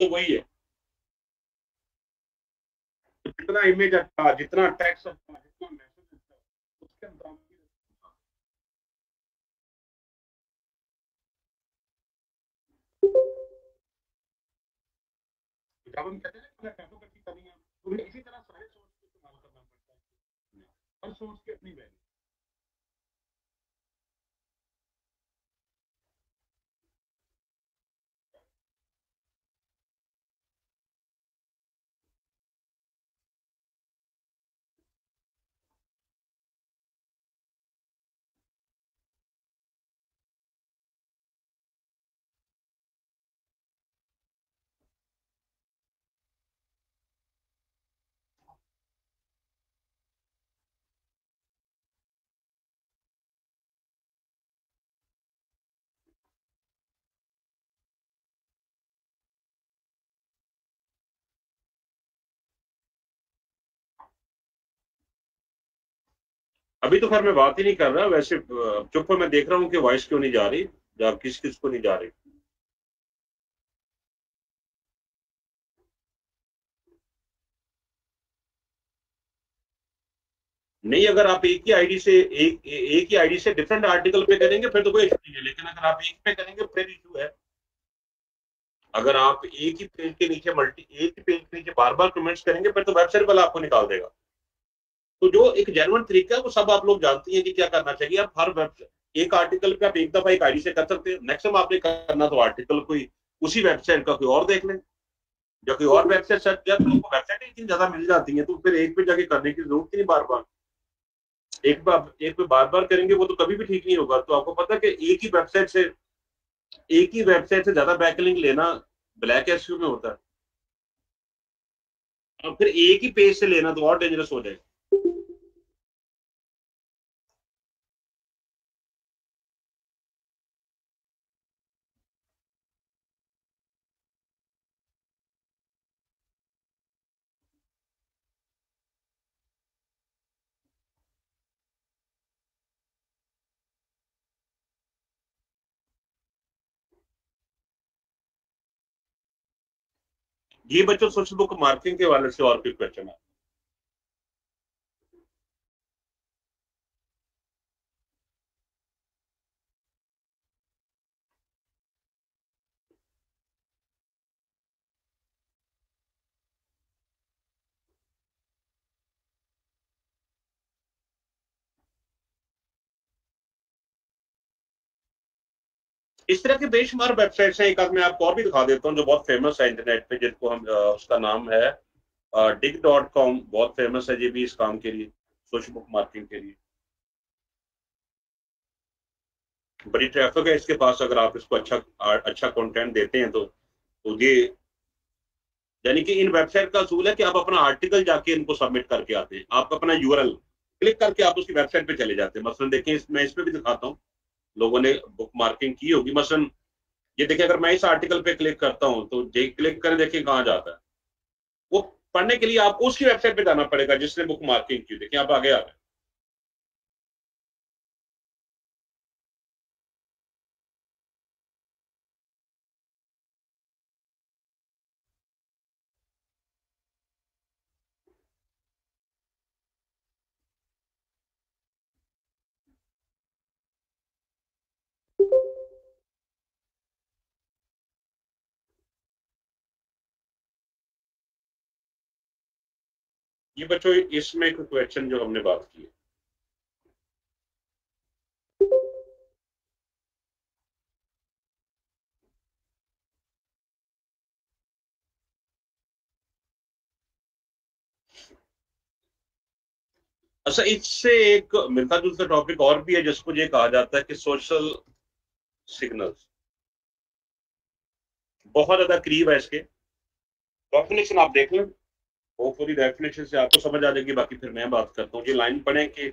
तो वही है। तो जितना इमेज अच्छा है, जितना टेक्स्ट अच्छा है, जितना मैसेज अच्छा है, उसके दाम भी जब हम कहते हैं ना टैगों की कमी है, तो हमें इसी तरह सारे सोर्स को इस्तेमाल करना पड़ता है। हर सोर्स की अपनी वैल्यू। अभी तो खैर मैं बात ही नहीं कर रहा, वैसे चुप पर मैं देख रहा हूँ कि वॉइस क्यों नहीं जा रही, या किस किस को नहीं जा रही। नहीं, अगर आप एक ही आईडी से डिफरेंट आर्टिकल पे करेंगे फिर तो कोई इशू नहीं है, लेकिन अगर आप एक पे करेंगे फिर इशू है। अगर आप एक ही पेज के नीचे बार बार कमेंट्स करेंगे फिर तो वेबसाइट वाला आपको निकाल देगा। तो जो एक जेन्युइन तरीका है वो सब आप लोग जानती हैं कि क्या करना चाहिए। आप हर वेबसाइट एक आर्टिकल पे आप एक दफा एक आईडी से कर सकते हैं। नेक्स्ट टाइम आपने करना तो आर्टिकल कोई उसी वेबसाइट का कोई और देख लें, या कोई और वेबसाइट सर्च किया तो आपको वेबसाइट इतनी ज्यादा मिल जाती है, तो फिर एक पे जाके करने की जरूरत ही नहीं। बार बार एक पे बार बार करेंगे वो तो कभी भी ठीक नहीं होगा। तो आपको पता है कि एक ही वेबसाइट से ज्यादा बैकलिंक लेना ब्लैक एसईओ में होता है, और फिर एक ही पेज से लेना तो और डेंजरस हो जाएगा। ये बच्चों सोशल बुक मार्केटिंग के वाले से और भी क्वेश्चन है। इस तरह के बेशुमार वेबसाइट्स हैं। एक आदमी आपको और भी दिखा देता हूँ जो बहुत फेमस है इंटरनेट पे, जिसको हम उसका नाम है dig.com, बहुत फेमस है ये भी इस काम के लिए, सोशल बुक मार्केटिंग के लिए। बड़ी ट्रैफिक है इसके पास। अगर आप इसको अच्छा कंटेंट देते हैं तो ये यानी कि इन वेबसाइट का असूल है कि आप अपना आर्टिकल जाके इनको सबमिट करके आते हैं। आप अपना यूआरएल क्लिक करके आप उसकी वेबसाइट पे चले जाते हैं। मसलन देखिए मैं इसमें भी दिखाता हूँ, लोगों ने बुक मार्किंग की होगी। मसलन ये देखिए, अगर मैं इस आर्टिकल पे क्लिक करता हूँ तो क्लिक करें, देखिए कहाँ जाता है। वो पढ़ने के लिए आपको उसकी वेबसाइट पे जाना पड़ेगा जिसने बुक मार्किंग की। देखिए आप आगे आ गए। ये बच्चों इसमें एक क्वेश्चन जो हमने बात की है, अच्छा इससे एक मिलता जुलता टॉपिक और भी है जिसको ये कहा जाता है कि सोशल सिग्नल्स। बहुत ज्यादा करीब है इसके। डेफिनेशन आप देख लें, होपफुली डेफिनेशन से आपको समझ आ जाएगी। बाकी फिर मैं बात करता हूँ। ये लाइन पढ़ें कि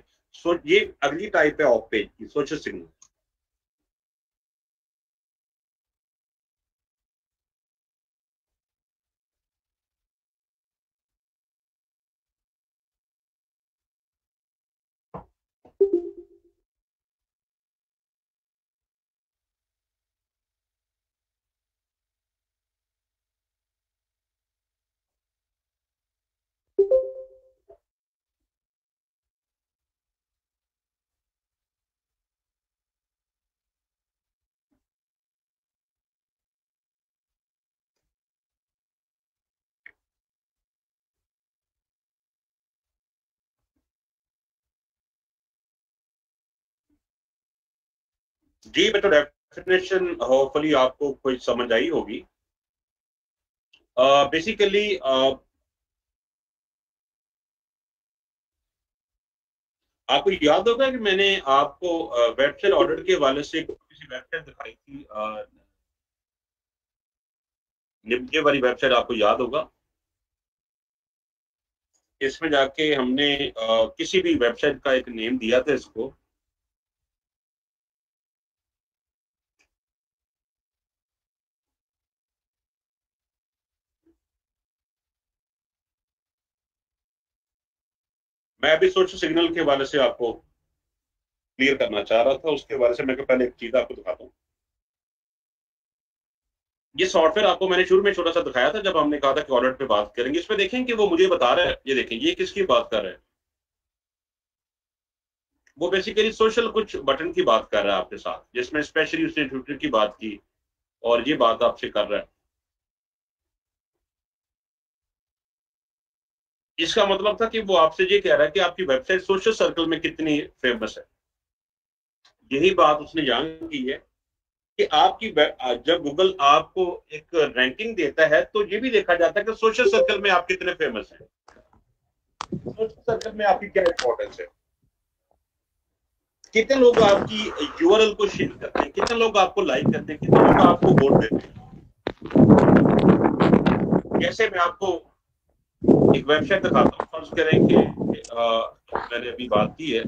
ये अगली टाइप है ऑफ पेज की, सोशल सिग्नल। जी बेटा डेफिनेशन होपफुली आपको कोई समझ आई होगी। बेसिकली आपको याद होगा कि मैंने आपको वेबसेल ऑडिट के वाले से किसी वेबसाइट दिखाई थी, निम्न वाली वेबसाइट आपको याद होगा। इसमें जाके हमने किसी भी वेबसाइट का एक नेम दिया था इसको, मैं अभी सोशल सिग्नल के वाले से आपको क्लियर करना चाह रहा था। उसके वाले से मैं पहले एक चीज आपको दिखाता हूँ। ये सॉफ्टवेयर आपको मैंने शुरू में छोटा सा दिखाया था जब हमने कहा था कि ऑडिट पे बात करेंगे। इसमें देखें कि वो मुझे बता रहा है, ये देखें ये किसकी बात कर रहा है, वो बेसिकली सोशल कुछ बटन की बात कर रहा है आपके साथ, जिसमें स्पेशली उसने ट्विटर की बात की और ये बात आपसे कर रहा है। इसका मतलब था कि वो आपसे ये कह रहा है कि आपकी वेबसाइट सोशल सर्कल में कितनी फेमस है। यही बात उसने जान की है कि आपकी जब गूगल आपको एक रैंकिंग देता है तो ये भी देखा जाता है कि सोशल सर्कल में आप कितने फेमस हैं, सोशल सर्कल में आपकी क्या इंपॉर्टेंस है, कितने लोग आपकी यूआरएल को शेयर करते हैं, कितने लोग आपको लाइक करते हैं, कितने लोग आपको वोट देते हैं। जैसे मैं आपको एक वेबसाइट दिखाता हूँ, फर्ज करें कि मैंने अभी बात की है,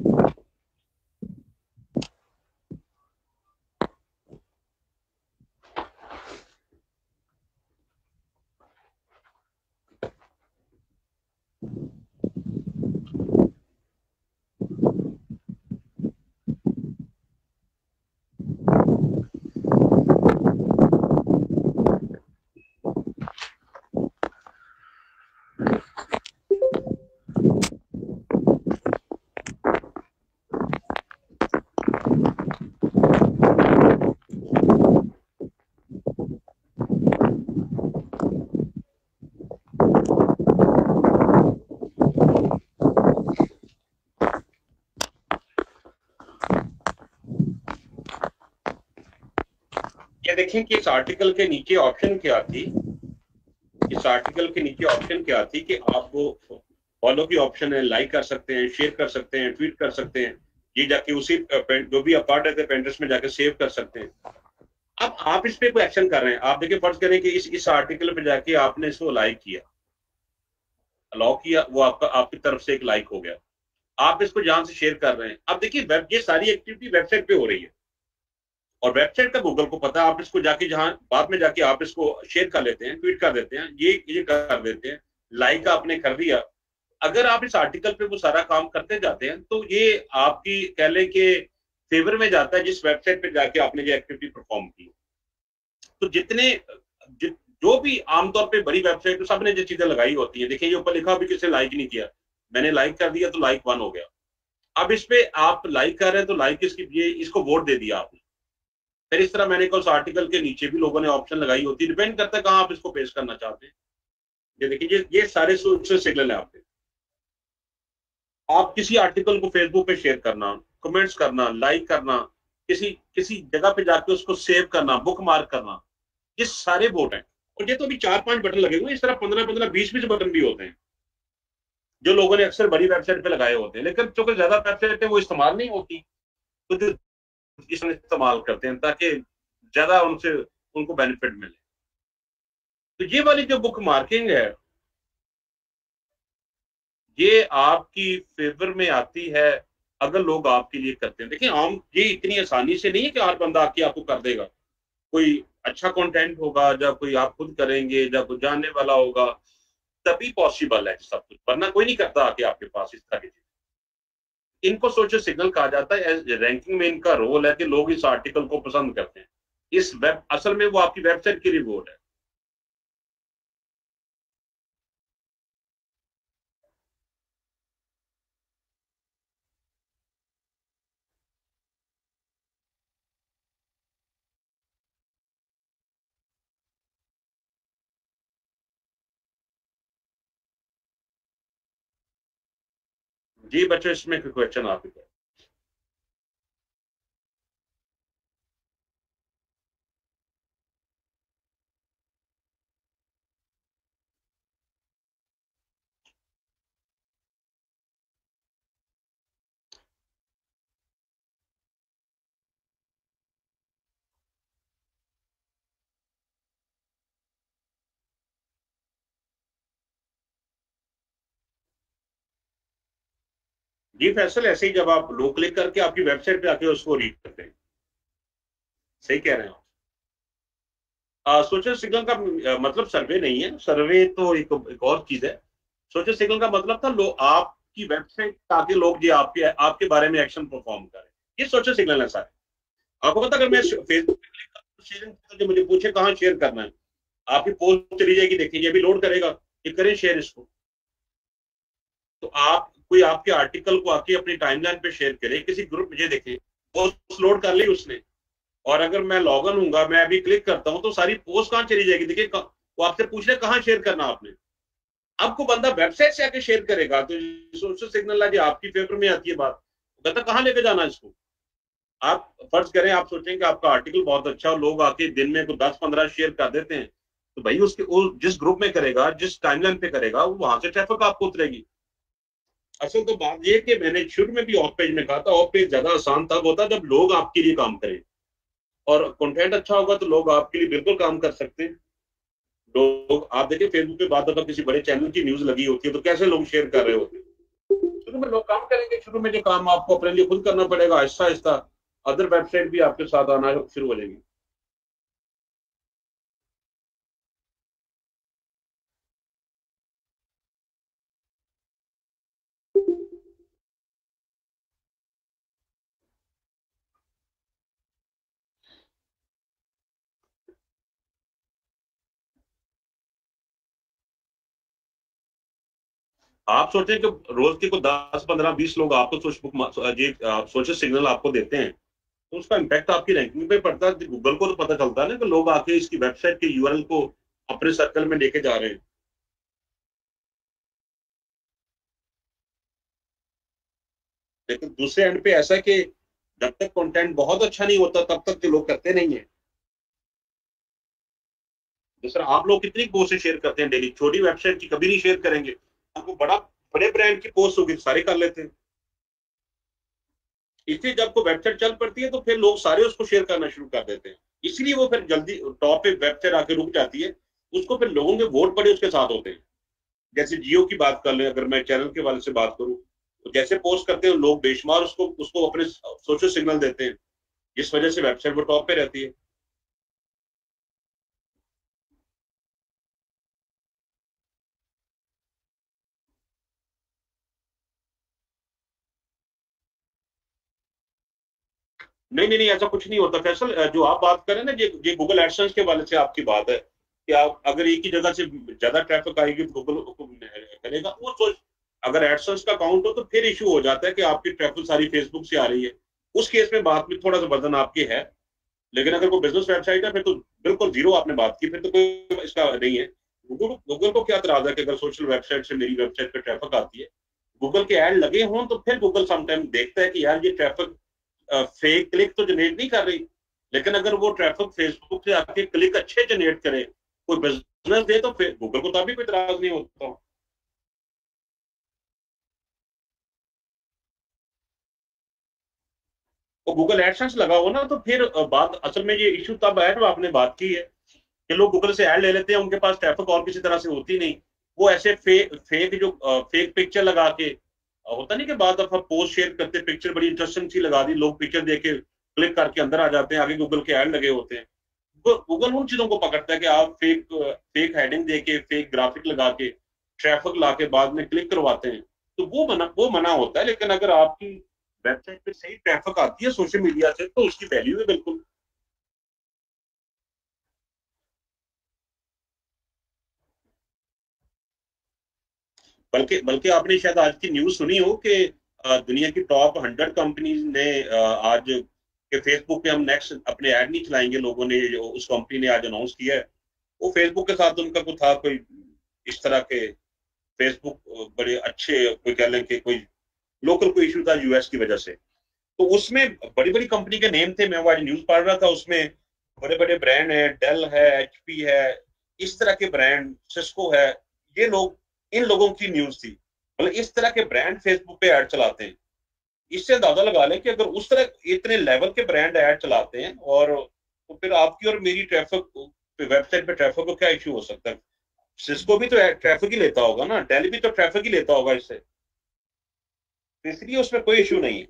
देखें कि इस आर्टिकल के नीचे ऑप्शन क्या थी, इस आर्टिकल के नीचे ऑप्शन क्या थी कि आपको फॉलो की ऑप्शन है, लाइक कर सकते हैं, शेयर कर सकते हैं, ट्वीट कर सकते हैं, ये जाके उसी जो भी आप पार्ट रहते हैं Pinterest में जाके सेव कर सकते हैं। अब आप इस पे कोई एक्शन कर रहे हैं, आप देखिए फर्ज करें कि इस आर्टिकल पे जाके आपने इसको लाइक किया, अलाउ किया, वो आपका आपकी तरफ से एक लाइक हो गया, आप इसको यहाँ से शेयर कर रहे हैं। अब देखिए वेब ये सारी एक्टिविटी वेबसाइट पे हो रही है और वेबसाइट का गूगल को पता है, आप इसको जाके जहाँ बाद में जाके आप इसको शेयर कर लेते हैं, ट्वीट कर देते हैं, ये कर देते हैं, लाइक आपने कर दिया। अगर आप इस आर्टिकल पे वो सारा काम करते जाते हैं तो ये आपकी कह लें कि फेवर में जाता है जिस वेबसाइट पे जाके आपने ये एक्टिविटी परफॉर्म की। तो जो भी आमतौर पर बड़ी वेबसाइट तो सबने जो चीजें लगाई होती है, देखिए ये ऊपर लिखा भी किसी लाइक नहीं किया, मैंने लाइक कर दिया तो लाइक 1 हो गया। अब इस पे आप लाइक कर रहे हैं तो लाइक इसको वोट दे दिया आपने। फिर इस तरह मैंने कहा उस आर्टिकल के नीचे भी लोगों ने ऑप्शन लगाई होती है, डिपेंड करता है कहाँ आप इसको पेश करना चाहते हैं। ये देखिए ये सारे सोशल सिग्नल है आपके, आप किसी आर्टिकल को फेसबुक पे शेयर करना, कमेंट्स करना, लाइक करना, किसी जगह पे जाके उसको सेव करना, बुक मार्क करना, ये सारे वोट हैं। और ये तो अभी 4-5 बटन लगे हुए, इस तरह 15-15, 20-20 बटन भी होते हैं जो लोगों ने अक्सर बड़ी वेबसाइट पे लगाए होते हैं, लेकिन चूंकि ज्यादा वेबसाइट है वो इस्तेमाल नहीं होती तो जो इसमें इस्तेमाल करते हैं ताकि ज्यादा उनको बेनिफिट मिले। तो ये वाली जो बुक मार्किंग है ये आपकी फेवर में आती है अगर लोग आपके लिए करते हैं। देखिए आम ये इतनी आसानी से नहीं है कि हर बंदा आके आपको कर देगा, कोई अच्छा कंटेंट होगा जब कोई आप खुद करेंगे, जब कोई जानने वाला होगा तभी पॉसिबल है सब कुछ, वरना कोई नहीं करता आके आपके पास इस तरह की। इनको सोशल सिग्नल कहा जाता है, रैंकिंग में इनका रोल है कि लोग इस आर्टिकल को पसंद करते हैं, इस वेब असल में वो आपकी वेबसाइट की रिपोर्ट है। जी बच्चों इसमें क्वेश्चन आप ही जी फैसल, ऐसे ही जब आप लो क्लिक करके आपकी वेबसाइट पे आके उसको रीड करते हैं। सही कह रहे हैं आप। सोशल सिग्नल का मतलब सर्वे नहीं है, सर्वे तो एक और चीज है। सोशल सिग्नल का मतलब था आपकी वेबसाइट ताकि लोग जी आपके बारे में एक्शन परफॉर्म करें, ये सोशल सिग्नल है सारे। आपको पता, अगर मैं फेसबुक पे क्लिक करता हूं, मुझे पूछे कहाँ शेयर करना है, आपकी पोस्ट चली जाएगी, देखिए अभी लोड करेगा कि करें शेयर इसको। तो आप कोई आपके आर्टिकल को आके अपनी टाइमलाइन पे शेयर करे, किसी ग्रुप में देखें, पोस्ट लोड कर ली उसने, और अगर मैं लॉग इन हूंगा, मैं अभी क्लिक करता हूं तो सारी पोस्ट कहाँ चली जाएगी। देखिए वो आपसे पूछ रहे कहाँ शेयर करना आपने, आपको बंदा वेबसाइट से आके शेयर करेगा। तो सोशल सिग्नल है जी, आपकी फेवर में आती है बात, कहता कहाँ लेके जाना इसको। आप फर्ज करें, आप सोचें कि आपका आर्टिकल बहुत अच्छा, लोग आके दिन में 10-15 शेयर कर देते हैं, तो भाई जिस ग्रुप में करेगा, जिस टाइमलाइन पे करेगा, वो वहां से ट्रैफिक आपको उतरेगी। असल तो बात ये कि मैंने शुरू में भी ऑफ पेज में कहा था, ऑफ पेज ज्यादा आसान तब होता जब लोग आपके लिए काम करें, और कंटेंट अच्छा होगा तो लोग आपके लिए बिल्कुल काम कर सकते हैं। लोग आप देखिए फेसबुक पे बात होगा, किसी बड़े चैनल की न्यूज लगी होती है तो कैसे लोग शेयर कर रहे होते हैं। शुरू में लोग काम करेंगे, शुरू में जो काम आपको अपने लिए खुद करना पड़ेगा, आहिस्ता आहिस्ता अदर वेबसाइट भी आपके साथ आना शुरू हो जाएगी। आप सोचें कि रोज के 10-15-20 लोग आपको सोशल सिग्नल आपको देते हैं, तो उसका इम्पैक्ट आपकी रैंकिंग पे पड़ता है। गूगल को तो पता चलता है ना कि लोग आके इसकी वेबसाइट के यूआरएल को अपने सर्कल में लेके जा रहे हैं। लेकिन दूसरे एंड पे ऐसा कि जब तक कंटेंट बहुत अच्छा नहीं होता तब तक तो लोग करते नहीं है। दूसरा, आप लोग कितनी पोस्ट शेयर करते हैं डेली? छोटी वेबसाइट की कभी नहीं शेयर करेंगे, आपको बड़े ब्रांड की पोस्ट होगी सारे कर लेते हैं। इसलिए जब कोई वेबसाइट चल पड़ती है तो फिर लोग सारे उसको शेयर करना शुरू कर देते हैं, इसलिए वो फिर जल्दी टॉप पे वेबसाइट आके रुक जाती है। उसको फिर लोगों के वोट बड़े उसके साथ होते हैं। जैसे जियो की बात कर लें, अगर मैं चैनल के वाले से बात करूं तो जैसे पोस्ट करते हैं लोग बेशुमार उसको अपने सोशल सिग्नल देते हैं, जिस वजह से वेबसाइट वो टॉप पे रहती है। नहीं, ऐसा कुछ नहीं होता फैसल। जो आप बात करें ना, ये गूगल एडसेंस के वाले से आपकी बात है कि आप अगर एक ही जगह से ज्यादा ट्रैफिक आएगी तो गूगल को करेगा। अगर एडसेंस का अकाउंट हो तो फिर इशू हो जाता है कि आपकी ट्रैफिक सारी फेसबुक से आ रही है। उस केस में बात में थोड़ा सा वजन आपके है, लेकिन अगर कोई बिजनेस वेबसाइट है फिर तो बिल्कुल जीरो आपने बात की, फिर तो कोई इसका नहीं है। गूगल को क्या एतराज है कि अगर सोशल वेबसाइट से मेरी वेबसाइट पर ट्रैफिक आती है, गूगल के एड लगे हों, तो फिर गूगल समटाइम देखता है कि यार ये ट्रैफिक फेक क्लिक तो जनरेट नहीं कर रही, लेकिन अगर वो ट्रैफिक फेसबुक से आपके क्लिक अच्छे जनरेट करे, कोई बिजनेस दे, तो फिर गूगल को तभी कोई इतराज नहीं होता। वो गूगल एडसेंस लगा हो ना, तो फिर बात असल में ये इश्यू तब आया जब आपने बात की है कि लोग गूगल से ऐड ले लेते हैं, उनके पास ट्रैफिक और किसी तरह से होती नहीं, वो ऐसे फेक पिक्चर लगा के होता नहीं कि बात आप पोस्ट शेयर करते, पिक्चर बड़ी इंटरेस्टिंग सी लगा दी, लोग पिक्चर देके क्लिक करके अंदर आ जाते हैं, आगे गूगल के ऐड लगे होते हैं। गूगल उन चीजों को पकड़ता है कि आप फेक हेडिंग देके, फेक ग्राफिक लगा के ट्रैफिक ला के बाद में क्लिक करवाते हैं, तो वो मना होता है। लेकिन अगर आपकी वेबसाइट पे सही ट्रैफिक आती है सोशल मीडिया से, तो उसकी वैल्यू है बिल्कुल। बल्कि आपने शायद आज की न्यूज सुनी हो कि दुनिया की टॉप 100 कंपनीज ने आज के फेसबुक पे हम नेक्स्ट अपने ऐड नहीं चलाएंगे, लोगों ने जो उस कंपनी ने आज अनाउंस किया है। वो फेसबुक के साथ उनका कुछ था, कोई इस तरह के फेसबुक बड़े अच्छे कोई कह लें कि कोई लोकल कोई इशू था यूएस की वजह से, तो उसमें बड़ी बड़ी कंपनी के नेम थे। मैं वो आज न्यूज पढ़ रहा था, उसमें बड़े बड़े ब्रांड है, डेल है, HP है, इस तरह के ब्रांड, सिस्को है, ये लोग, इन लोगों की न्यूज थी। मतलब इस तरह के ब्रांड फेसबुक पे ऐड चलाते हैं। इससे अंदाजा लगा लें कि अगर उस तरह इतने लेवल के ब्रांड ऐड चलाते हैं और तो फिर आपकी और मेरी ट्रैफिक वेबसाइट पे ट्रैफिक को क्या इश्यू हो सकता है? सिस्को भी तो ट्रैफिक ही लेता होगा ना, डेल भी तो ट्रैफिक ही लेता होगा इससे। इसलिए उसमें कोई इशू नहीं है।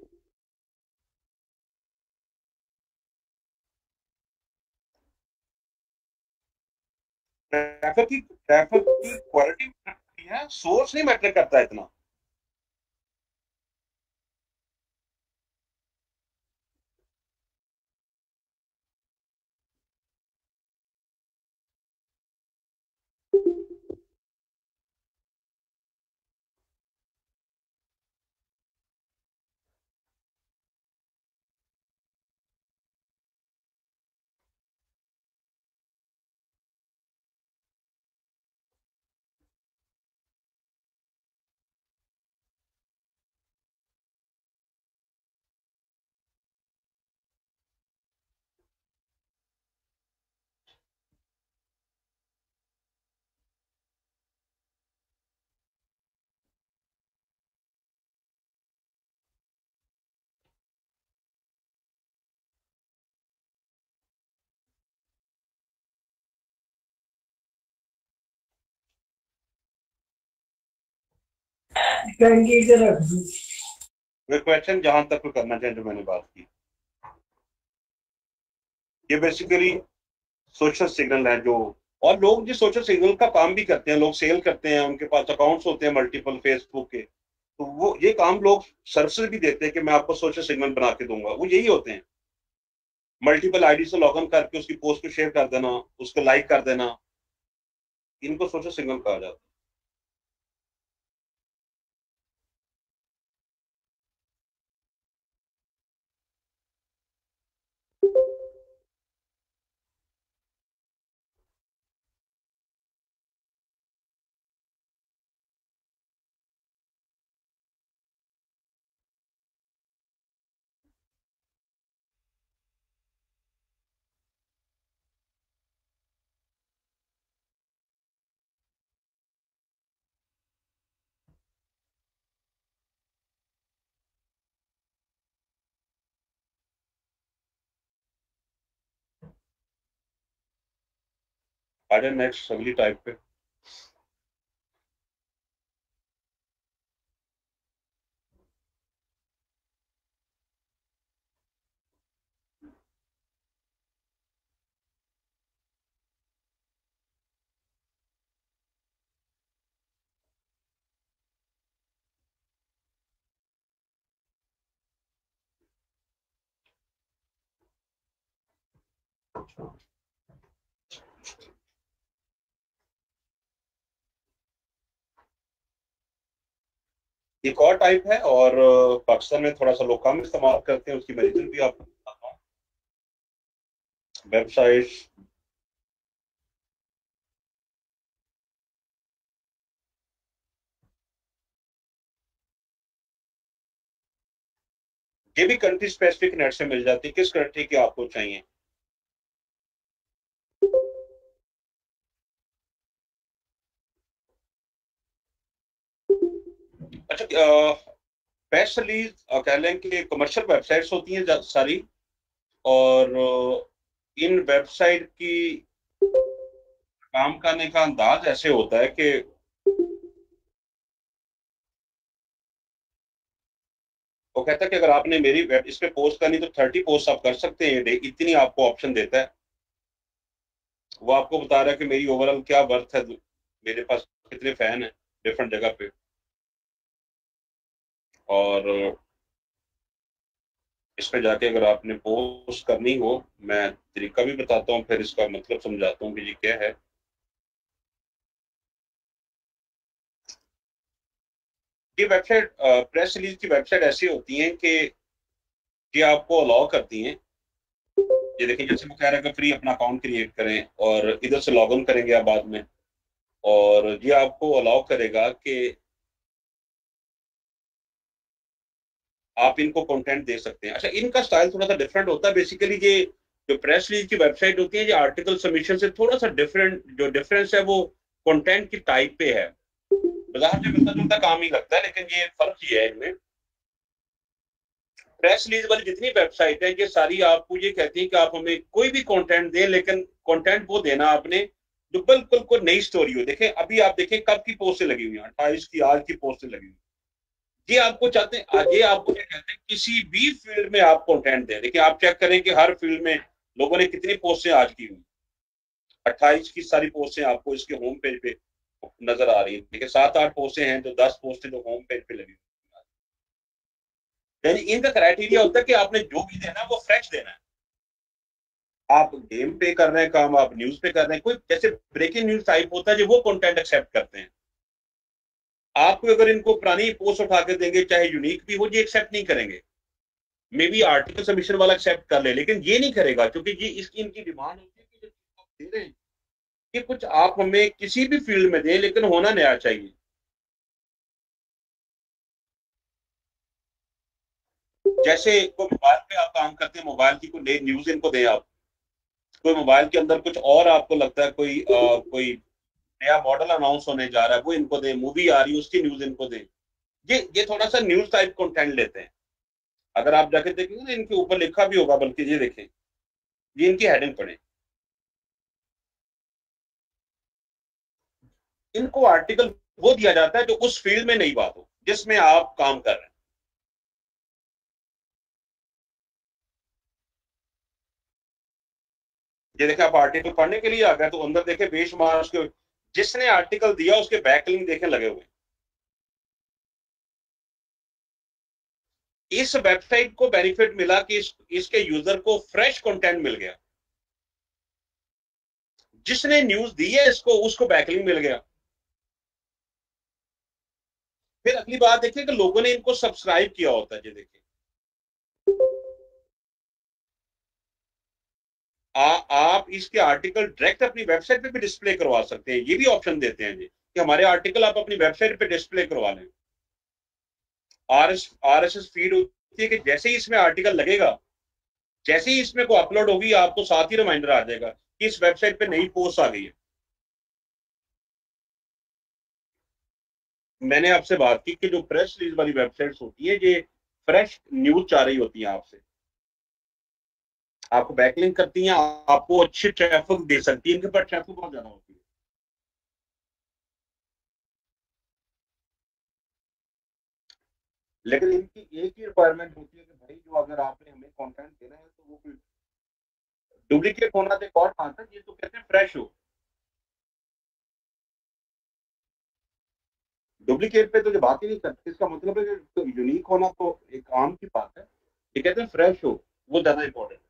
ट्रैफिक की क्वालिटी मैटर है, सोर्स नहीं मैटर करता इतना। क्वेश्चन जहां तक करना चाहिए जो मैंने बात की, ये बेसिकली सोशल सिग्नल है जो, और लोग जो सोशल सिग्नल का काम भी करते हैं, लोग सेल करते हैं, उनके पास अकाउंट्स होते हैं मल्टीपल फेसबुक के, तो वो ये काम लोग सर्विसेज भी देते हैं कि मैं आपको सोशल सिग्नल बना के दूंगा, वो यही होते हैं मल्टीपल आईडी से लॉग इन करके उसकी पोस्ट को शेयर कर देना, उसको लाइक कर देना, इनको सोशल सिग्नल कहा जाता है। नेक्स्ट अगली टाइप पे एक और टाइप है, और पाकिस्तान में थोड़ा सा लोग कम इस्तेमाल करते हैं, उसकी वजह भी आपको बताता हूँ। वेबसाइट ये भी कंट्री स्पेसिफिक नेट से मिल जाती है, किस कंट्री की आपको चाहिए। अच्छा, स्पेशली कह लें कि कमर्शियल वेबसाइट्स होती हैं सारी, और इन वेबसाइट की काम करने का अंदाज ऐसे होता है कि वो कहता है कि अगर आपने मेरी वेब इस पर पोस्ट करनी तो 30 पोस्ट आप कर सकते हैं डे, इतनी आपको ऑप्शन देता है। वो आपको बता रहा है कि मेरी ओवरऑल क्या वर्थ है, मेरे पास कितने फैन हैं डिफरेंट जगह पे, और इस पे जाके अगर आपने पोस्ट करनी हो, मैं तरीका भी बताता हूँ, फिर इसका मतलब समझाता हूँ कि ये क्या है। ये वेबसाइट प्रेस रिलीज की वेबसाइट ऐसी होती हैं कि ये आपको अलाउ करती हैं, ये देखिए जैसे मैं कह रहा है कि फ्री अपना अकाउंट क्रिएट करें और इधर से लॉग इन करेंगे आप बाद में, और ये आपको अलाउ करेगा कि आप इनको कंटेंट दे सकते हैं। अच्छा, इनका स्टाइल थोड़ा सा डिफरेंट होता है। बेसिकली ये जो प्रेस रिलीज की वेबसाइट होती है, ये आर्टिकल सबमिशन से थोड़ा सा डिफरेंट, जो डिफरेंस है वो कंटेंट की टाइप पे है। बाजार से मिलता जुलता काम ही लगता है, लेकिन ये फर्क ये है इनमें। प्रेस रिलीज वाली जितनी वेबसाइट है ये सारी आपको ये कहती है कि आप हमें कोई भी कॉन्टेंट दें, लेकिन कॉन्टेंट वो देना आपने जो बिल्कुल कोई नई स्टोरी हो। देखें अभी आप देखें कब की पोस्ट लगी हुई है, 28 की, आज की पोस्ट लगी हुई, ये आपको चाहते हैं, ये आपको कहते हैं किसी भी फील्ड में आप कंटेंट दें। देखिए आप चेक करें कि हर फील्ड में लोगों ने कितनी पोस्टें आज की हुई, 28 की सारी पोस्टें आपको इसके होम पेज पे नजर आ रही है। देखिए 7-8 पोस्टें हैं, तो 10 पोस्टें तो होम पेज पे लगी हुई। यानी इनका क्राइटेरिया होता है कि आपने जो भी देना है वो फ्रेश देना है। आप गेम पे कर रहे हैं काम, आप न्यूज पे कर रहे हैं, कोई जैसे ब्रेकिंग न्यूज टाइप होता है जो वो कंटेंट एक्सेप्ट करते हैं। आपको अगर इनको पुरानी पोस्ट उठा के देंगे, चाहे यूनिक भी हो, ये एक्सेप्ट नहीं करेंगे। मे बी आर्टिकल सबमिशन वाला एक्सेप्ट कर ले, लेकिन ये नहीं करेगा, क्योंकि ये इसकी इनकी डिमांड होती है कि जो आप दे रहे हैं कि कुछ आप हमें किसी भी फील्ड में दें, लेकिन होना नया चाहिए। जैसे कोई मोबाइल पे आप काम करते हैं, मोबाइल की कोई नई न्यूज इनको दें आप, कोई मोबाइल के अंदर कुछ और आपको लगता है कोई नया मॉडल अनाउंस होने जा रहा है वो इनको दें, मूवी आ रही है उसकी न्यूज इनको दें। ये थोड़ा सा न्यूज टाइप कंटेंट लेते हैं। अगर आप जाके देखेंगे ना, इनके ऊपर लिखा भी होगा, बल्कि ये देखें, ये इनकी हेडिंग पढ़ें। इनको आर्टिकल वो दिया जाता है जो उस फील्ड में नहीं बात हो जिसमें आप काम कर रहे हैं। ये देखें, आप आर्टिकल पढ़ने के लिए आ गए तो अंदर देखें बेशुमार उसके, जिसने आर्टिकल दिया उसके बैकलिंक देखें लगे हुए। इस वेबसाइट को बेनिफिट मिला कि इसके यूजर को फ्रेश कंटेंट मिल गया, जिसने न्यूज दी है उसको बैकलिंक मिल गया। फिर अगली बात देखिए कि लोगों ने इनको सब्सक्राइब किया होता है। ये देखिए आप इसके आर्टिकल डायरेक्ट अपनी वेबसाइट पे भी डिस्प्ले करवा सकते हैं। ये भी ऑप्शन देते हैं जी कि हमारे आर्टिकल आप अपनी वेबसाइट पे डिस्प्ले करवा लें। RSS फीड होती है कि जैसे ही इसमें आर्टिकल लगेगा, जैसे ही इसमें को अपलोड होगी, आपको साथ ही रिमाइंडर आ जाएगा कि इस वेबसाइट पे नई पोस्ट आ गई है। मैंने आपसे बात की कि जो प्रेस रिलीज वाली वेबसाइट होती है ये फ्रेश न्यूज चाह रही होती है आपसे, आपको बैकलिंक करती हैं, आपको अच्छे ट्रैफिक दे सकती है। इनके पास ट्रैफिक बहुत ज्यादा होती है। लेकिन इनकी एक ही रिक्वायरमेंट होती है कि भाई जो अगर आपने हमें कंटेंट देना है तो वो कोई डुप्लीकेट होना तो और बात है, ये तो कहते हैं फ्रेश हो। डुप्लीकेट पे तो जो बात ही नहीं करते, इसका मतलब है कि यूनिक होना तो एक आम की बात है, ये कहते हैं फ्रेश हो, वो ज्यादा इंपॉर्टेंट है।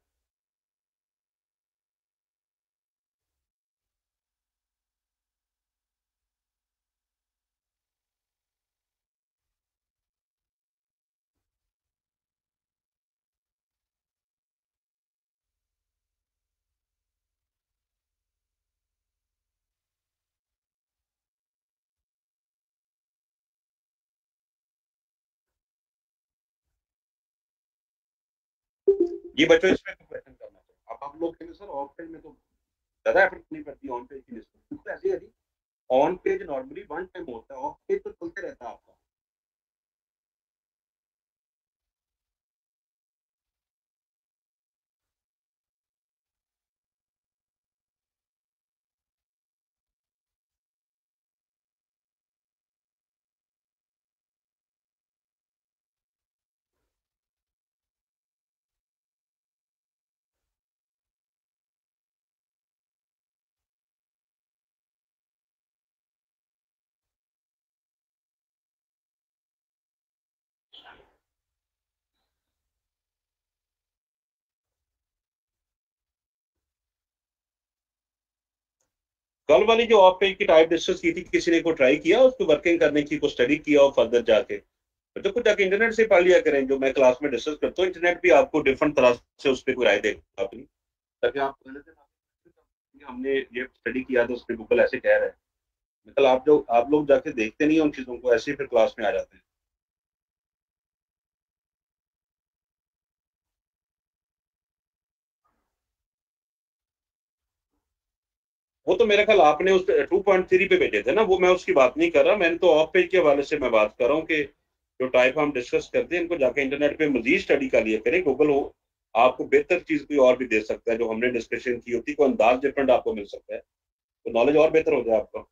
ये बच्चों इसमें कंपैरिजन करना चाहिए। अब आप लोग कहेंगे सर ऑफ पेज में तो ज्यादा एफर्ट नहीं पड़ती ऑन पेज की लिस्ट में, तो ऐसे ही on page normally one time होता है, ऑफ पेज तो चलते रहता है आपका। कल वाली जो ऑफ पेज की टाइप डिस्कस की थी, किसी ने को ट्राई किया, उसको वर्किंग करने की को स्टडी किया और फर्दर जाके तो कुछ जाके इंटरनेट से पढ़ लिया करें। जो मैं क्लास में डिस्कस करता हूँ, इंटरनेट भी आपको डिफरेंट तरह से उस पर कोई राय देगा अपनी, ताकि आप हमने ये स्टडी किया था उस पर गूगल ऐसे कह रहा है। मतलब आप लोग जाके देखते नहीं उन चीज़ों को, ऐसे ही फिर क्लास में आ जाते हैं। वो तो मेरा ख्याल आपने उस 2.3 पे भेजे थे ना, वो मैं उसकी बात नहीं कर रहा। मैंने तो ऑफ पेज के हवाले से मैं बात कर रहा हूँ कि जो टाइप हम डिस्कस करते हैं, इनको जाके इंटरनेट पे मजीद स्टडी कर लिया करें। गूगल हो आपको बेहतर चीज़ कोई और भी दे सकता है, जो हमने डिस्कशन की होती है, कोई अंदाज डिफरेंट आपको मिल सकता है, तो नॉलेज और बेहतर हो जाए आपका।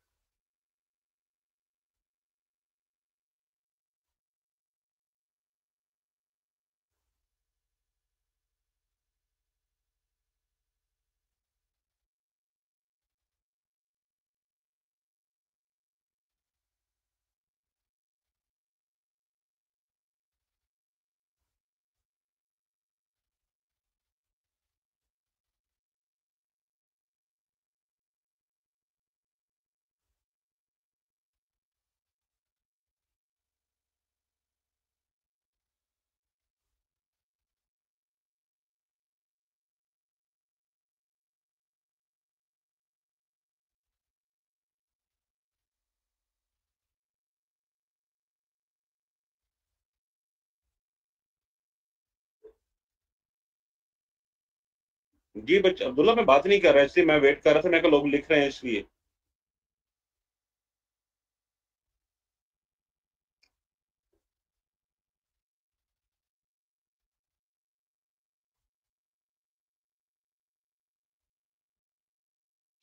जी बच्चा अब्दुल्ला मैं बात नहीं कर रहा, इसलिए मैं वेट कर रहा था, मैं कहा लोग लिख रहे हैं इसलिए।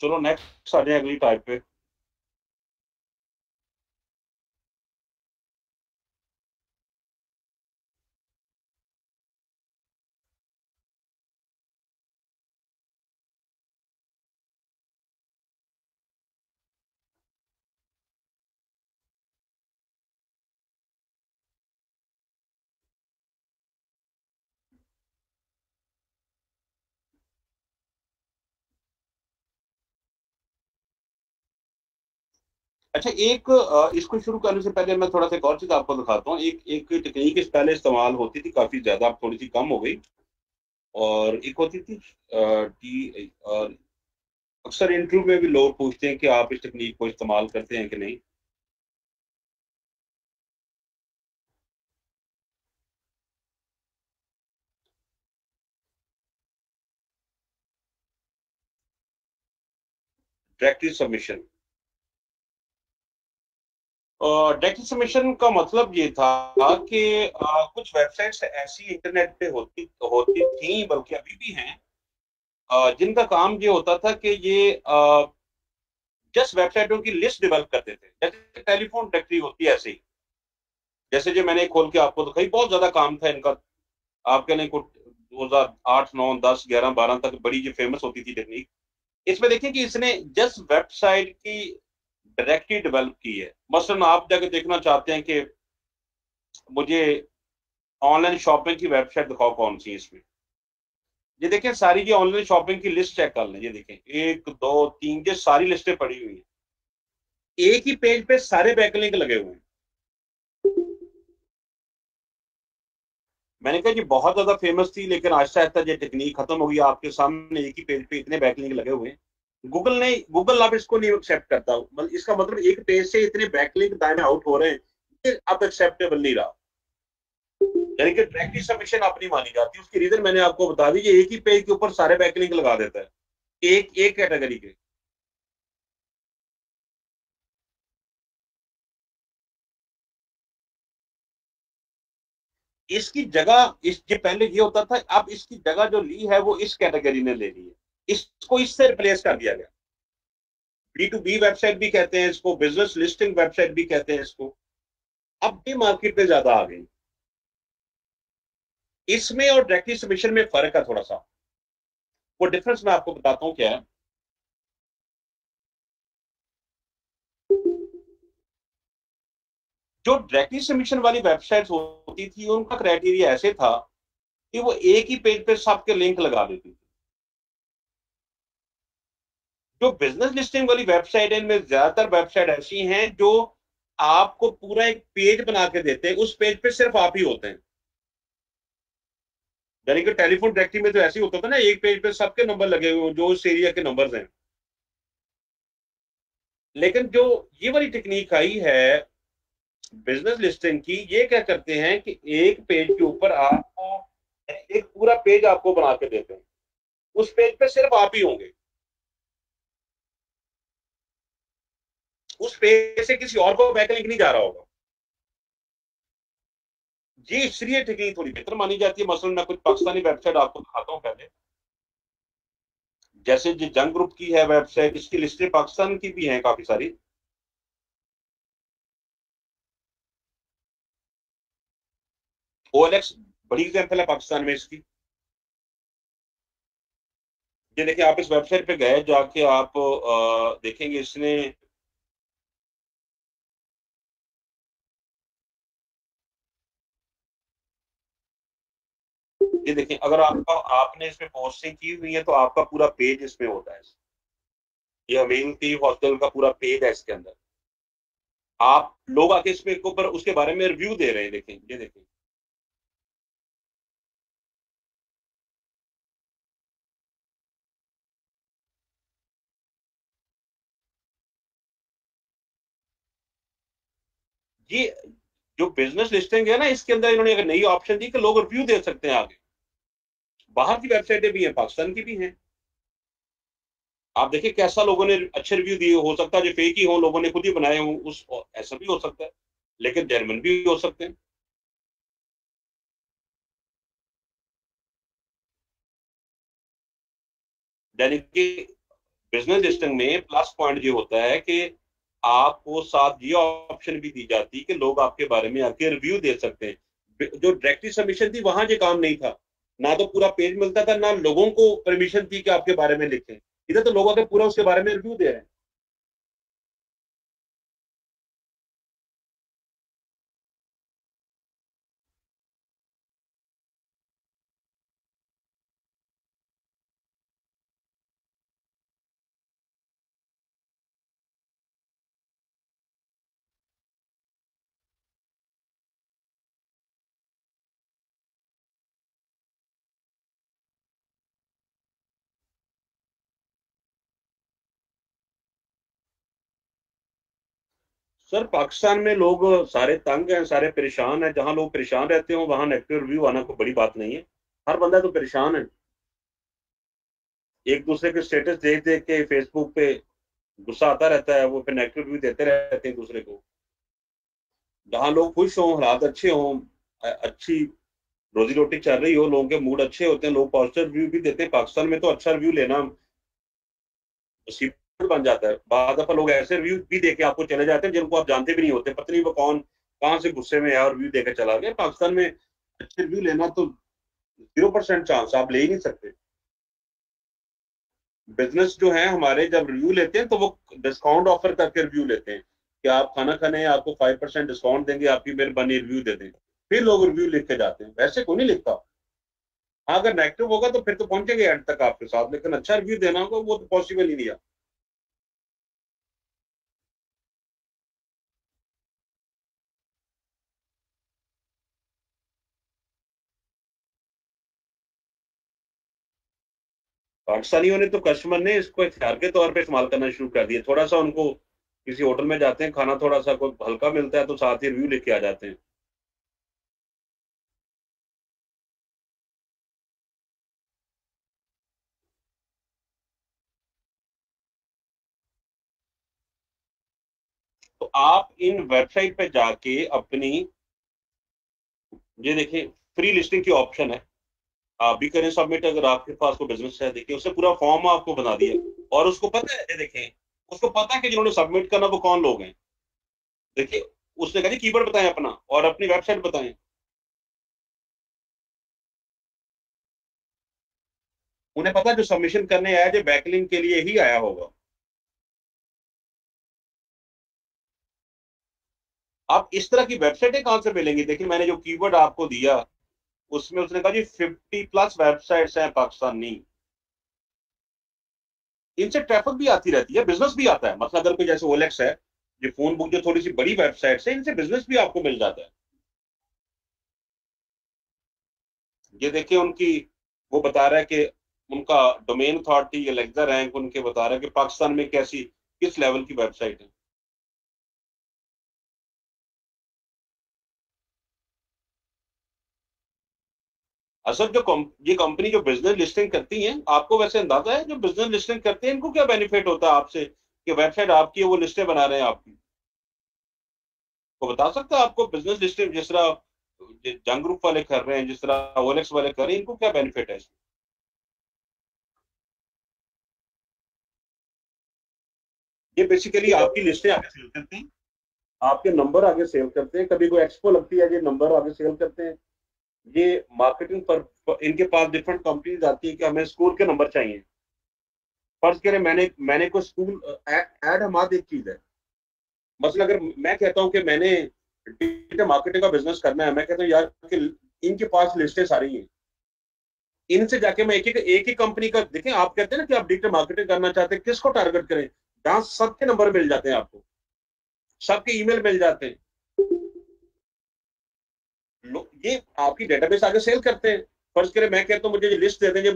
चलो नेक्स्ट आ जाए अगली टाइप पे। अच्छा एक इसको शुरू करने से पहले मैं थोड़ा सा एक और चीज़ आपको दिखाता हूँ। एक टेक्निक इस पहले इस्तेमाल होती थी काफ़ी ज़्यादा, अब थोड़ी सी कम हो गई, और एक होती थी टी, और अक्सर इंटरव्यू में भी लोग पूछते हैं कि आप इस टेक्निक को इस्तेमाल करते हैं कि नहीं। डायरेक्टली सबमिशन, डायरेक्ट सबमिशन का मतलब ये था कि कुछ वेबसाइट्स ऐसी इंटरनेट पे होती थी, बल्कि अभी भी हैं, जिनका काम ये होता था कि ये जस्ट वेबसाइटों की लिस्ट डेवलप करते थे। जैसे टेलीफोन डायरेक्टरी होती है ऐसे ही, जैसे जो मैंने खोल के आपको दिखाई, बहुत ज़्यादा काम था इनका। आप कह लें कुछ 2008, 2009, 2010, 2011, 2012 तक बड़ी जो फेमस होती थी टेक्निक। इसमें देखें कि इसने जस्ट वेबसाइट की डायरेक्टली डेवलप की है। मसलन आप जाके देखना चाहते हैं कि मुझे ऑनलाइन शॉपिंग की वेबसाइट दिखाओ कौन सी है, इसमें ये देखें सारी ये ऑनलाइन शॉपिंग की लिस्ट चेक कर लें। ये देखें 1, 2, 3 ये सारी लिस्टें पड़ी हुई हैं, एक ही पेज पे सारे बैकलिंक लगे हुए हैं। मैंने कहा जी बहुत ज्यादा फेमस थी, लेकिन आहिस्ता आहिस्ता ये टेक्निक खत्म हो गई। आपके सामने एक ही पेज पे इतने बैकलिंक लगे हुए हैं। गूगल अब इसको नहीं एक्सेप्ट करता, मतलब इसका मतलब एक पेज से इतने बैकलिंक दायने आउट हो रहे हैं कि अब एक्सेप्टेबल नहीं रहा, यानी कि डायरेक्टली सबमिशन अब नहीं मानी जाती। उसकी रीजन मैंने आपको बता दी, एक ही पेज के ऊपर सारे बैकलिंक लगा देता है एक कैटेगरी के। इसकी जगह पहले ये होता था, अब इसकी जगह जो ली है वो इस कैटेगरी ने ले ली है, इसको इससे रिप्लेस कर दिया गया। B2B वेबसाइट भी कहते हैं इसको, बिजनेस लिस्टिंग वेबसाइट भी कहते हैं इसको। अब भी मार्केट में ज्यादा आ गई। इसमें और डायरेक्टली सबमिशन में फर्क है थोड़ा सा, वो डिफरेंस मैं आपको बताता हूं क्या है। जो डायरेक्टली सबमिशन वाली वेबसाइट होती थी उनका क्राइटेरिया ऐसे था कि वो एक ही पेज पे सबके लिंक लगा देती थी। जो बिजनेस लिस्टिंग वाली वेबसाइट है, इनमें ज्यादातर वेबसाइट ऐसी हैं जो आपको पूरा एक पेज बना के देते हैं, उस पेज पे सिर्फ आप ही होते हैं। यानी कि टेलीफोन डायरेक्टरी में तो ऐसे ही होता था ना, एक पेज पे सबके नंबर लगे हुए जो उस एरिया के नंबर्स हैं। लेकिन जो ये वाली टेक्निक आई है बिजनेस लिस्टिंग की, ये क्या करते हैं कि एक पेज के ऊपर आपको एक पूरा पेज आपको बना के देते हैं, उस पेज पे सिर्फ आप ही होंगे। उस पेज से किसी और को बैकलिंक नहीं जा रहा होगा। ये इसलिए टेक्निक थोड़ी बेहतर मानी जाती है। मसलन मैं कुछ पाकिस्तानी वेबसाइट आपको दिखाता हूँ पहले, जैसे जो जंग ग्रुप की है वेबसाइट, इसकी लिस्टें पाकिस्तान की भी हैं काफी सारी। OLX बड़ी एग्जाम्पल है पाकिस्तान में इसकी। ये देखिए आप इस वेबसाइट पे गए, जाके आप देखेंगे इसने ये देखें, अगर आपने इसमें पोस्टिंग की हुई है तो आपका पूरा पेज इसमें होता है। ये हमीमती हॉस्टल का पूरा पेज है, इसके अंदर आप लोग आके इसमें के ऊपर उसके बारे में रिव्यू दे रहे हैं। देखें ये देखें, ये जो बिजनेस लिस्टिंग है ना, इसके अंदर इन्होंने एक नई ऑप्शन दी कि लोग रिव्यू दे सकते हैं आगे। बाहर की वेबसाइटें भी हैं, पाकिस्तान की भी हैं। आप देखिए कैसा लोगों ने अच्छे रिव्यू दिए, हो सकता है जो फेक ही हो, लोगों ने खुद ही बनाए हों, उस ऐसा भी हो सकता है, लेकिन जेन्युइन भी हो सकते हैं। यानी कि बिजनेस डिस्टिंग में प्लस पॉइंट ये होता है कि आपको साथ ये ऑप्शन भी दी जाती है कि लोग आपके बारे में आके रिव्यू दे सकते हैं। जो डायरेक्टली सबमिशन थी वहां ये काम नहीं था, ना तो पूरा पेज मिलता था, ना लोगों को परमिशन थी कि आपके बारे में लिखें। इधर तो लोग आके पूरा उसके बारे में रिव्यू दे रहे हैं। सर पाकिस्तान में लोग सारे तंग हैं, सारे परेशान हैं। जहां लोग परेशान रहते हो वहां नेगेटिव रिव्यू आना कोई बड़ी बात नहीं है। हर बंदा तो परेशान है, एक दूसरे के स्टेटस देख देख के फेसबुक पे गुस्सा आता रहता है, वो फिर नेगेटिव रिव्यू देते रहते हैं दूसरे को। जहाँ लोग खुश हों, हालात अच्छे हों, अच्छी रोजी रोटी चल रही हो, लोगों के मूड अच्छे होते हैं, लोग पॉजिटिव रिव्यू भी देते हैं। पाकिस्तान में तो अच्छा रिव्यू लेना बन जाता है। बहुत दफा लोग ऐसे रिव्यू भी देके आपको चले जाते हैं जिनको आप जानते भी नहीं होते, पता नहीं वो कौन कहां से गुस्से में है और रिव्यू देके चला गया। पाकिस्तान में अच्छे रिव्यू लेना तो 0% चांस, आप ले ही नहीं सकते। बिजनेस जो है हमारे जब रिव्यू लेते हैं तो वो डिस्काउंट ऑफर करके रिव्यू लेते हैं कि आप खाना खाने आपको 5% डिस्काउंट देंगे, आपकी मेहरबानी रिव्यू दे देंगे, फिर लोग रिव्यू लिख के जाते हैं। वैसे कोई नहीं लिखता। अगर नेगेटिव होगा तो फिर तो पहुंचेंगे एंड तक आपके साथ, लेकिन अच्छा रिव्यू देना होगा वो तो पॉसिबल ही नहीं है। पाकिस्तानियों ने तो कस्टमर ने इसको हथियार के तौर पे इस्तेमाल करना शुरू कर दिया। थोड़ा सा उनको किसी होटल में जाते हैं, खाना थोड़ा सा कोई हल्का मिलता है तो साथ ही रिव्यू लेके आ जाते हैं। तो आप इन वेबसाइट पे जाके अपनी ये देखिए फ्री लिस्टिंग की ऑप्शन है, आप भी करें सबमिट अगर आपके पास कोई बिजनेस है। देखिए उसने पूरा फॉर्म आपको बना दिया और उसको पता है, देखें उसको पता है कि जिन्होंने सबमिट करना वो कौन लोग हैं। देखिए उसने कहा कीवर्ड बताएं अपना और अपनी वेबसाइट बताएं। उन्हें पता जो सबमिशन करने आया जो बैकलिंक के लिए ही आया होगा। आप इस तरह की वेबसाइटें कहां से मिलेंगी? देखिए मैंने जो कीवर्ड आपको दिया उसमें उसने कहा जी 50+ वेबसाइट्स हैं पाकिस्तानी, इनसे ट्रैफिक भी आती रहती है, बिजनेस भी आता है। मतलब अगर कोई जैसे OLX है, जो फोन बुक जो थोड़ी सी बड़ी वेबसाइट्स है, इनसे बिजनेस भी आपको मिल जाता है। ये देखिए उनकी वो बता रहा है कि उनका डोमेन अथॉरिटी Alexa रैंक उनके बता रहा है कि पाकिस्तान में कैसी किस लेवल की वेबसाइट है। असर जो ये कंपनी जो बिजनेस लिस्टिंग करती है, आपको वैसे अंदाजा है जो बिजनेस लिस्टिंग करते हैं इनको क्या बेनिफिट होता है आपसे कि वेबसाइट आपकी है वो लिस्टें बना रहे हैं आपकी? तो बता सकता है आपको बिजनेस लिस्टिंग जिस तरह जंग ग्रुप वाले कर रहे हैं, जिस तरह OLX वाले कर रहे हैं, इनको क्या बेनिफिट है इसमें? ये बेसिकली आपकी लिस्टें आगे सेल करते हैं, आपके नंबर आगे सेल करते हैं। कभी कोई एक्सपो लगती है ये नंबर आगे सेल करते हैं। ये मार्केटिंग पर इनके पास डिफरेंट कंपनीज आती है कि हमें स्कूल के नंबर चाहिए। फर्ज करें मैंने कोई स्कूल ऐड हमारा एक चीज है, मसलन अगर मैं कहता हूँ कि मैंने डिजिटल मार्केटिंग का बिजनेस करना है, मैं कहता हूँ यार कि इनके पास लिस्टें सारी हैं, इनसे जाके मैं एक ही कंपनी का देखें। आप कहते हैं ना कि आप डिजिटल मार्केटिंग करना चाहते हैं, किसको टारगेट करें? जहाँ सबके नंबर मिल जाते हैं आपको, सबके ईमेल मिल जाते हैं, ये आपकी डेटाबेस आगे सेल करते हैं। फर्ज करें मैं कहता हूँ मुझे लिस्ट दे देंगे,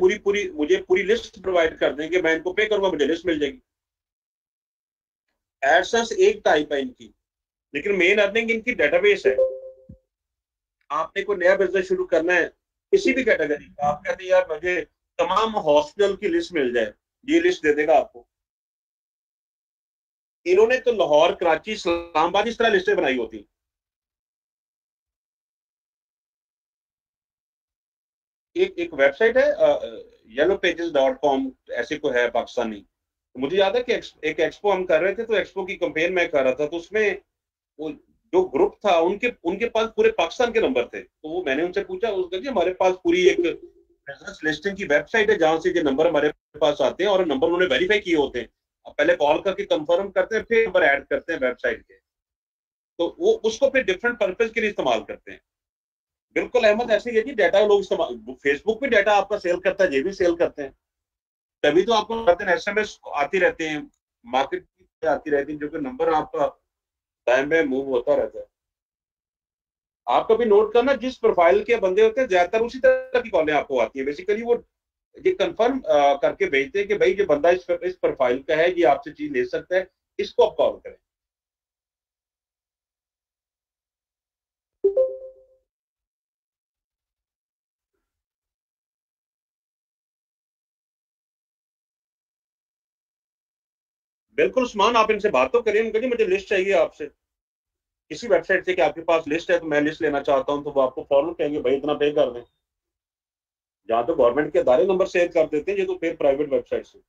मुझे पूरी लिस्ट प्रोवाइड कर देंगे, मैं इनको पे करूंगा, मुझे लिस्ट मिल जाएगी। एडसेंस एक टाइप है इनकी, लेकिन मेन अर्निंग इनकी डेटाबेस है। आपने कोई नया बिजनेस शुरू करना है किसी भी कैटेगरी का, आप कहते हैं यार मुझे तमाम हॉस्पिटल की लिस्ट मिल जाए, ये लिस्ट दे देगा आपको। इन्होंने तो लाहौर, कराची, इस्लामाबाद इस तरह लिस्टें बनाई होती। एक वेबसाइट है yellowpages.com, ऐसे को है पाकिस्तानी। तो मुझे याद है कि एक एक्सपो हम कर रहे थे, तो एक्सपो की कंपेन मैं कर रहा था, तो उसमें वो जो ग्रुप था उनके पास पूरे पाकिस्तान के नंबर थे। तो वो मैंने उनसे पूछा, उसने कहा हमारे पास पूरी एक बिजनेस लिस्टिंग की वेबसाइट है जहाँ से ये नंबर हमारे पास आते हैं और नंबर उन्होंने वेरीफाई किए होते हैं। पहले कॉल करके कंफर्म करते हैं, फिर नंबर ऐड करते हैं वेबसाइट के, तो वो उसको फिर डिफरेंट पर्पज के लिए इस्तेमाल करते हैं। बिल्कुल अहमद ऐसे ही है जी, डाटा लोग इस्तेमाल, फेसबुक पे डाटा आपका सेल करता है, ये भी सेल करते हैं, तभी तो आपको एसएमएस आती रहते हैं, मार्केट आती रहती है, जो कि नंबर आपका टाइम में मूव होता रहता है। आपको भी नोट करना, जिस प्रोफाइल के बंदे होते हैं ज्यादातर उसी तरह की कॉलें आपको आती है। बेसिकली वो ये कंफर्म करके भेजते हैं कि भाई ये बंदा इस प्रोफाइल का है, ये आपसे चीज ले सकता है, इसको आप कॉल करें। बिल्कुल उस्मान, आप इनसे बात तो करिए, उनको जी मुझे लिस्ट चाहिए आपसे किसी वेबसाइट से कि आपके पास लिस्ट है तो मैं लिस्ट लेना चाहता हूं, तो वो आपको फॉरन कहेंगे भाई इतना पे कर दें। जहाँ तो गवर्नमेंट के अदारे नंबर शेयर कर देते हैं, ये तो फिर प्राइवेट वेबसाइट से।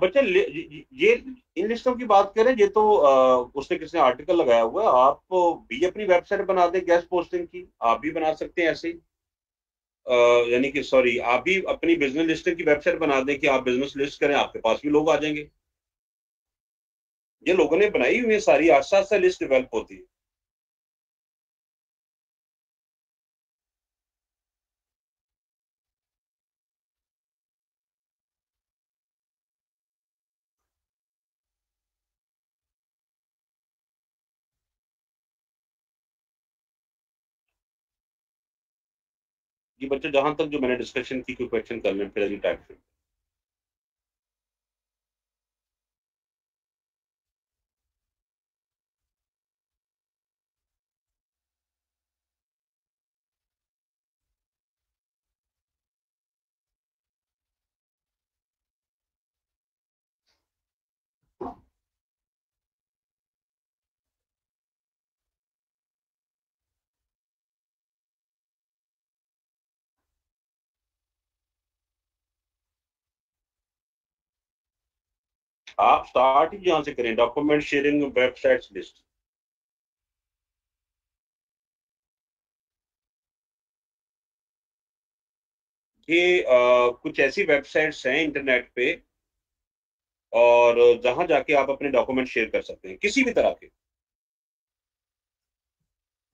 बच्चे ये इन लिस्टों की बात करें, ये तो उसने किसने आर्टिकल लगाया हुआ है, आप भी अपनी वेबसाइट बना दें गेस्ट पोस्टिंग की, आप भी बना सकते हैं ऐसे ही, यानी कि सॉरी आप भी अपनी बिजनेस लिस्टिंग की वेबसाइट बना दें कि आप बिजनेस लिस्ट करें, आपके पास भी लोग आ जाएंगे। ये लोगों ने बनाई हुई है सारी, आस्था से लिस्ट डेवेल्प होती है। जी बच्चों, जहां तक जो मैंने डिस्कशन की, कोई क्वेश्चन कर लें फिर टाइम से। आप स्टार्ट ही यहाँ से करें, डॉक्यूमेंट शेयरिंग, वेबसाइट्स लिस्ट। ये कुछ ऐसी वेबसाइट्स हैं इंटरनेट पे और जहां जाके आप अपने डॉक्यूमेंट शेयर कर सकते हैं, किसी भी तरह के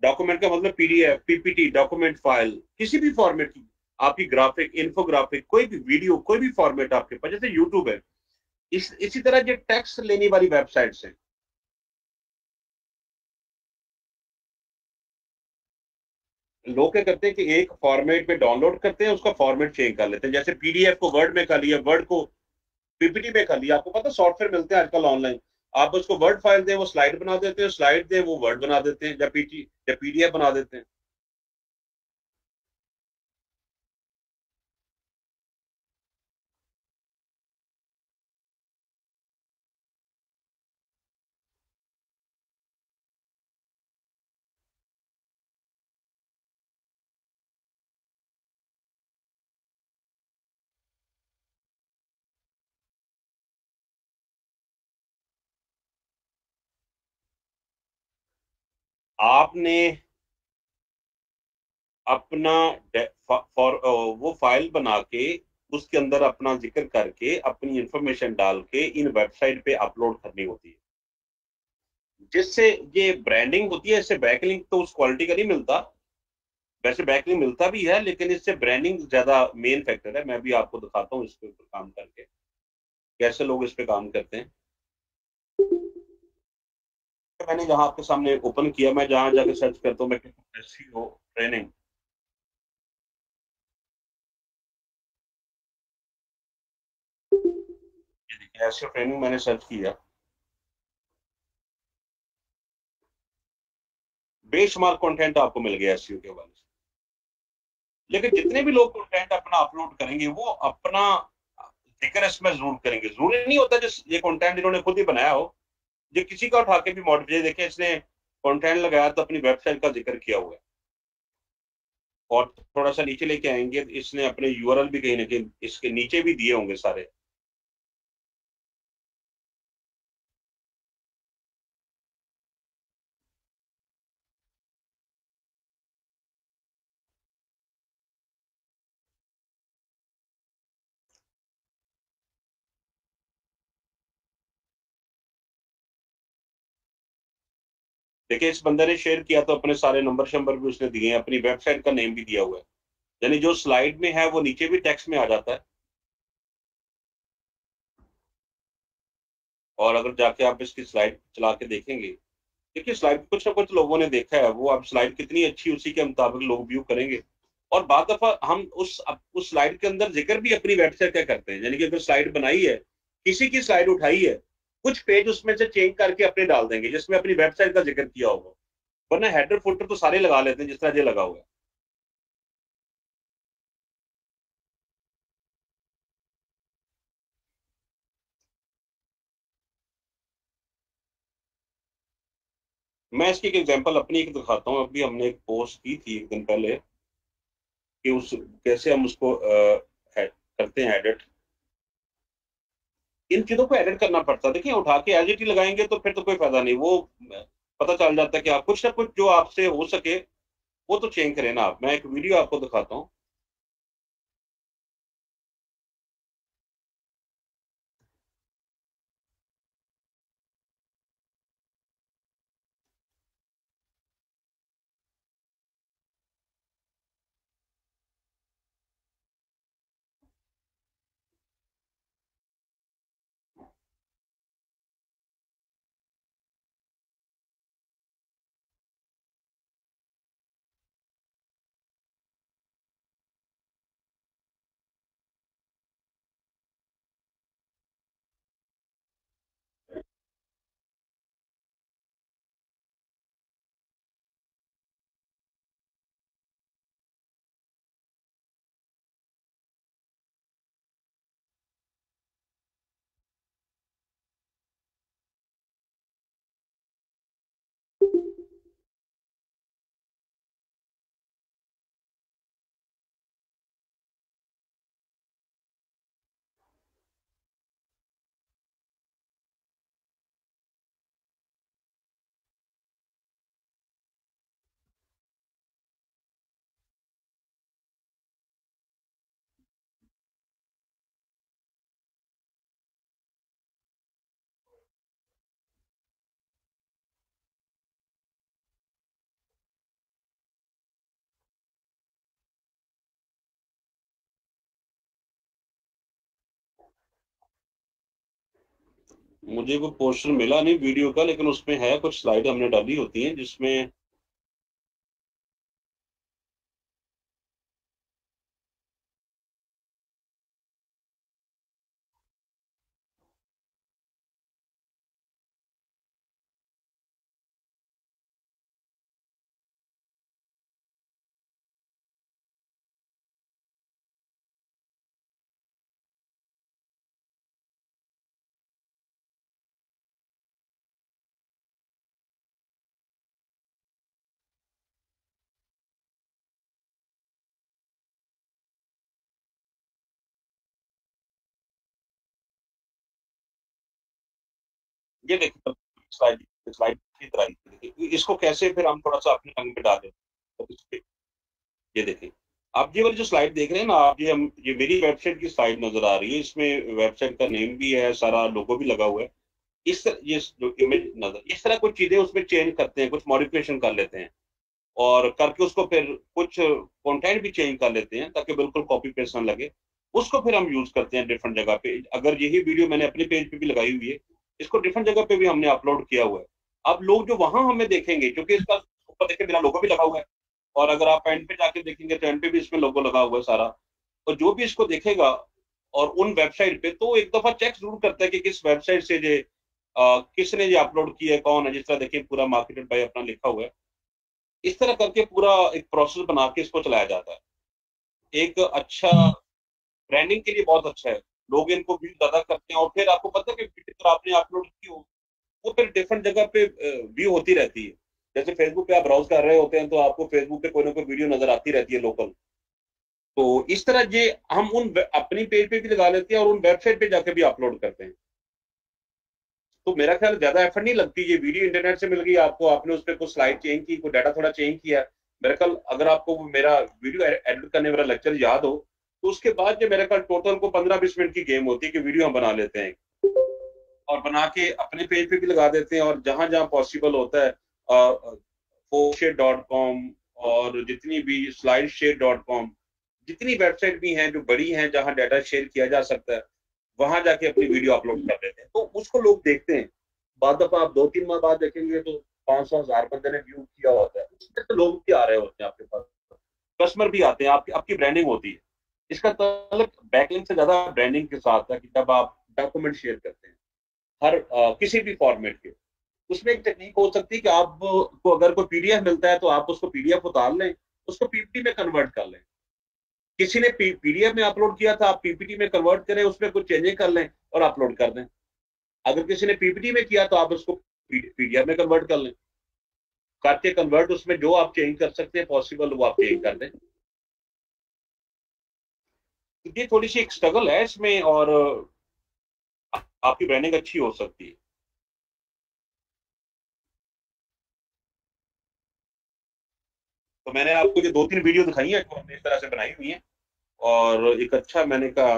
डॉक्यूमेंट का मतलब पीडीएफ, पीपीटी, डॉक्यूमेंट फाइल, किसी भी फॉर्मेट की, आपकी ग्राफिक, इन्फोग्राफिक, कोई भी वीडियो, कोई भी फॉर्मेट आपके पास, जैसे यूट्यूब है, इसी तरह जो टैक्स लेने वाली वेबसाइट्स हैं। लोग क्या करते हैं कि एक फॉर्मेट में डाउनलोड करते हैं, उसका फॉर्मेट चेंज कर लेते हैं, जैसे पीडीएफ को वर्ड में कर लिया, वर्ड को पीपीटी में कर लिया। आपको पता सॉफ्टवेयर मिलते हैं आजकल ऑनलाइन, आप उसको वर्ड फाइल दें वो स्लाइड बना देते हैं, स्लाइड दें वो वर्ड बना देते हैं, या पीडीएफ बना देते हैं। आपने अपना वो फाइल बना के उसके अंदर अपना जिक्र करके अपनी इंफॉर्मेशन डाल के इन वेबसाइट पे अपलोड करनी होती है, जिससे ये ब्रांडिंग होती है। इससे बैकलिंक तो उस क्वालिटी का नहीं मिलता, वैसे बैकलिंक मिलता भी है, लेकिन इससे ब्रांडिंग ज्यादा मेन फैक्टर है। मैं भी आपको दिखाता हूँ इसके ऊपर काम करके। कैसे लोग इस पे काम करते हैं। मैंने जहां आपके सामने ओपन किया, मैं जहां जाके सर्च करता हूँ मैं एसईओ ट्रेनिंग, एसईओ ट्रेनिंग मैंने सर्च किया। बेशमार कंटेंट आपको मिल गया एसईओ के हवाले से, लेकिन जितने भी लोग कंटेंट अपना अपलोड करेंगे वो अपना जिक्र इसमें जरूर करेंगे। जरूरी नहीं होता जिस ये कंटेंट इन्होंने खुद ही बनाया हो, जो किसी का उठा के भी मॉडिफाई, देखे इसने कंटेंट लगाया तो अपनी वेबसाइट का जिक्र किया हुआ है। और थोड़ा सा नीचे लेके आएंगे, इसने अपने यूआरएल भी कहीं ना कहीं इसके नीचे भी दिए होंगे सारे। देखिए इस बंदे ने शेयर किया तो अपने सारे नंबर शंबर भी उसने दिए हैं, अपनी वेबसाइट का नेम भी दिया हुआ है, यानी जो स्लाइड में है वो नीचे भी टेक्स्ट में आ जाता है। और अगर जाके आप इसकी स्लाइड चला के देखेंगे, देखिए स्लाइड कुछ ना कुछ लोगों ने देखा है, वो आप स्लाइड कितनी अच्छी उसी के मुताबिक लोग व्यू करेंगे। और बाद दफा हम उस स्लाइड के अंदर जिक्र भी अपनी वेबसाइट का करते हैं, यानी कि अगर स्लाइड बनाई है, किसी की स्लाइड उठाई है, कुछ पेज उसमें से चेंज करके अपने डाल देंगे जिसमें अपनी वेबसाइट का जिक्र किया होगा, वरना हेडर फुटर तो सारे लगा लेते हैं जिस तरह ये लगा हुआ है। मैं इसकी एक एग्जांपल अपनी एक दिखाता हूँ। अभी हमने एक पोस्ट की थी एक दिन पहले कि उस कैसे हम उसको करते हैं एडिट। इन चीजों को एडिट करना पड़ता है। देखिए उठा के एज इट लगाएंगे तो फिर तो कोई फायदा नहीं, वो पता चल जाता है कि आप कुछ ना कुछ जो आपसे हो सके वो तो चेंज करें ना आप। मैं एक वीडियो आपको दिखाता हूँ, मुझे वो पोस्टर मिला नहीं वीडियो का, लेकिन उसमें है कुछ स्लाइड हमने डाली होती हैं जिसमें ये देखिए स्लाइड की तरह, इसको कैसे फिर हम थोड़ा सा अपने रंग पे डालें। तो ये देखिए आप ये वाली जो स्लाइड देख रहे हैं ना आप, ये मेरी वेबसाइट की स्लाइड नजर आ रही है, इसमें वेबसाइट का नेम भी है, सारा लोगो भी लगा हुआ है। इस तरह ये जो इमेज नजर, इस तरह कुछ चीजें उसमें चेंज करते हैं, कुछ मॉडिफिकेशन कर लेते हैं और करके उसको फिर कुछ कॉन्टेंट भी चेंज कर लेते हैं ताकि बिल्कुल कॉपी पेस्ट ना लगे। उसको फिर हम यूज करते हैं डिफरेंट जगह पे। अगर यही वीडियो मैंने अपने पेज पे भी लगाई हुई है, इसको डिफरेंट जगह पे भी हमने अपलोड किया हुआ है। अब लोग जो वहां हमें देखेंगे, क्योंकि इसका ऊपर देखे बिना लोगो भी लगा हुआ है, और अगर आप एंड पे जाके देखेंगे तो एंड पे भी इसमें लोगो लगा हुआ है सारा। और जो भी इसको देखेगा और उन वेबसाइट पे, तो एक दफा चेक जरूर करता है कि किस वेबसाइट से ये किसने ये अपलोड किया है, कौन है। जिस तरह देखिए पूरा मार्केटेड बाय अपना लिखा हुआ है, इस तरह करके पूरा एक प्रोसेस बना के इसको चलाया जाता है। एक अच्छा ब्रांडिंग के लिए बहुत अच्छा है, लोग इनको व्यूज ज्यादा करते हैं। और फिर आपको पता है कि वीडियो आपने अपलोड की हो, वो फिर डिफरेंट जगह पे व्यू होती रहती है। जैसे फेसबुक पे आप ब्राउज कर रहे होते हैं तो आपको फेसबुक पे कोई ना कोई वीडियो नजर आती रहती है लोकल। तो इस तरह ये हम उन अपनी पेज पे भी लगा लेते हैं और उन वेबसाइट पे जाके भी अपलोड करते हैं। तो मेरा ख्याल ज्यादा एफर्ट नहीं लगती। ये वीडियो इंटरनेट से मिल गई आपको, आपने उस पर कुछ स्लाइड चेंज की, कोई डाटा थोड़ा चेंज किया। मेरा ख्याल अगर आपको मेरा वीडियो एडिट करने वाला लेक्चर याद हो तो उसके बाद ये मेरा ख्याल टोटल को 15-20 मिनट की गेम होती है कि वीडियो हम बना लेते हैं और बना के अपने पेज पे भी लगा देते हैं। और जहां जहां पॉसिबल होता है Fourshape.com और जितनी भी Slideshare.com, जितनी वेबसाइट भी हैं जो बड़ी हैं जहां डाटा शेयर किया जा सकता है, वहां जाके अपनी वीडियो अपलोड कर देते हैं। तो उसको लोग देखते हैं। बाद दफा आप 2-3 माह बाद देखेंगे तो 500-1000 बंदे ने व्यू किया होता है। उसमें तो लोग भी आ रहे होते हैं, आपके पास कस्टमर भी आते हैं, आपकी ब्रांडिंग होती है। इसका ताल्लुक बैकलिंक से ज्यादा ब्रांडिंग के साथ है कि जब आप डॉक्यूमेंट शेयर करते हैं हर किसी भी फॉर्मेट के, उसमें एक टेक्निक हो सकती है कि आपको अगर कोई पीडीएफ मिलता है तो आप उसको पीडीएफ उतार लें, उसको पीपीटी में कन्वर्ट कर लें। किसी ने पीडीएफ में अपलोड किया था, आप पीपीटी में कन्वर्ट करें, उसमें कुछ चेंजें कर लें और अपलोड कर दें। अगर किसी ने पीपीटी में किया तो आप उसको पीडीएफ में कन्वर्ट कर लें, करके कन्वर्ट उसमें जो आप चेंज कर सकते हैं पॉसिबल वो आप चेंज कर दें। ये थोड़ी सी एक स्ट्रगल है इसमें और आपकी ब्रांडिंग अच्छी हो सकती है। तो मैंने आपको ये 2-3 वीडियो दिखाई है जो हमने इस तरह से बनाई हुई है और एक अच्छा मैंने कहा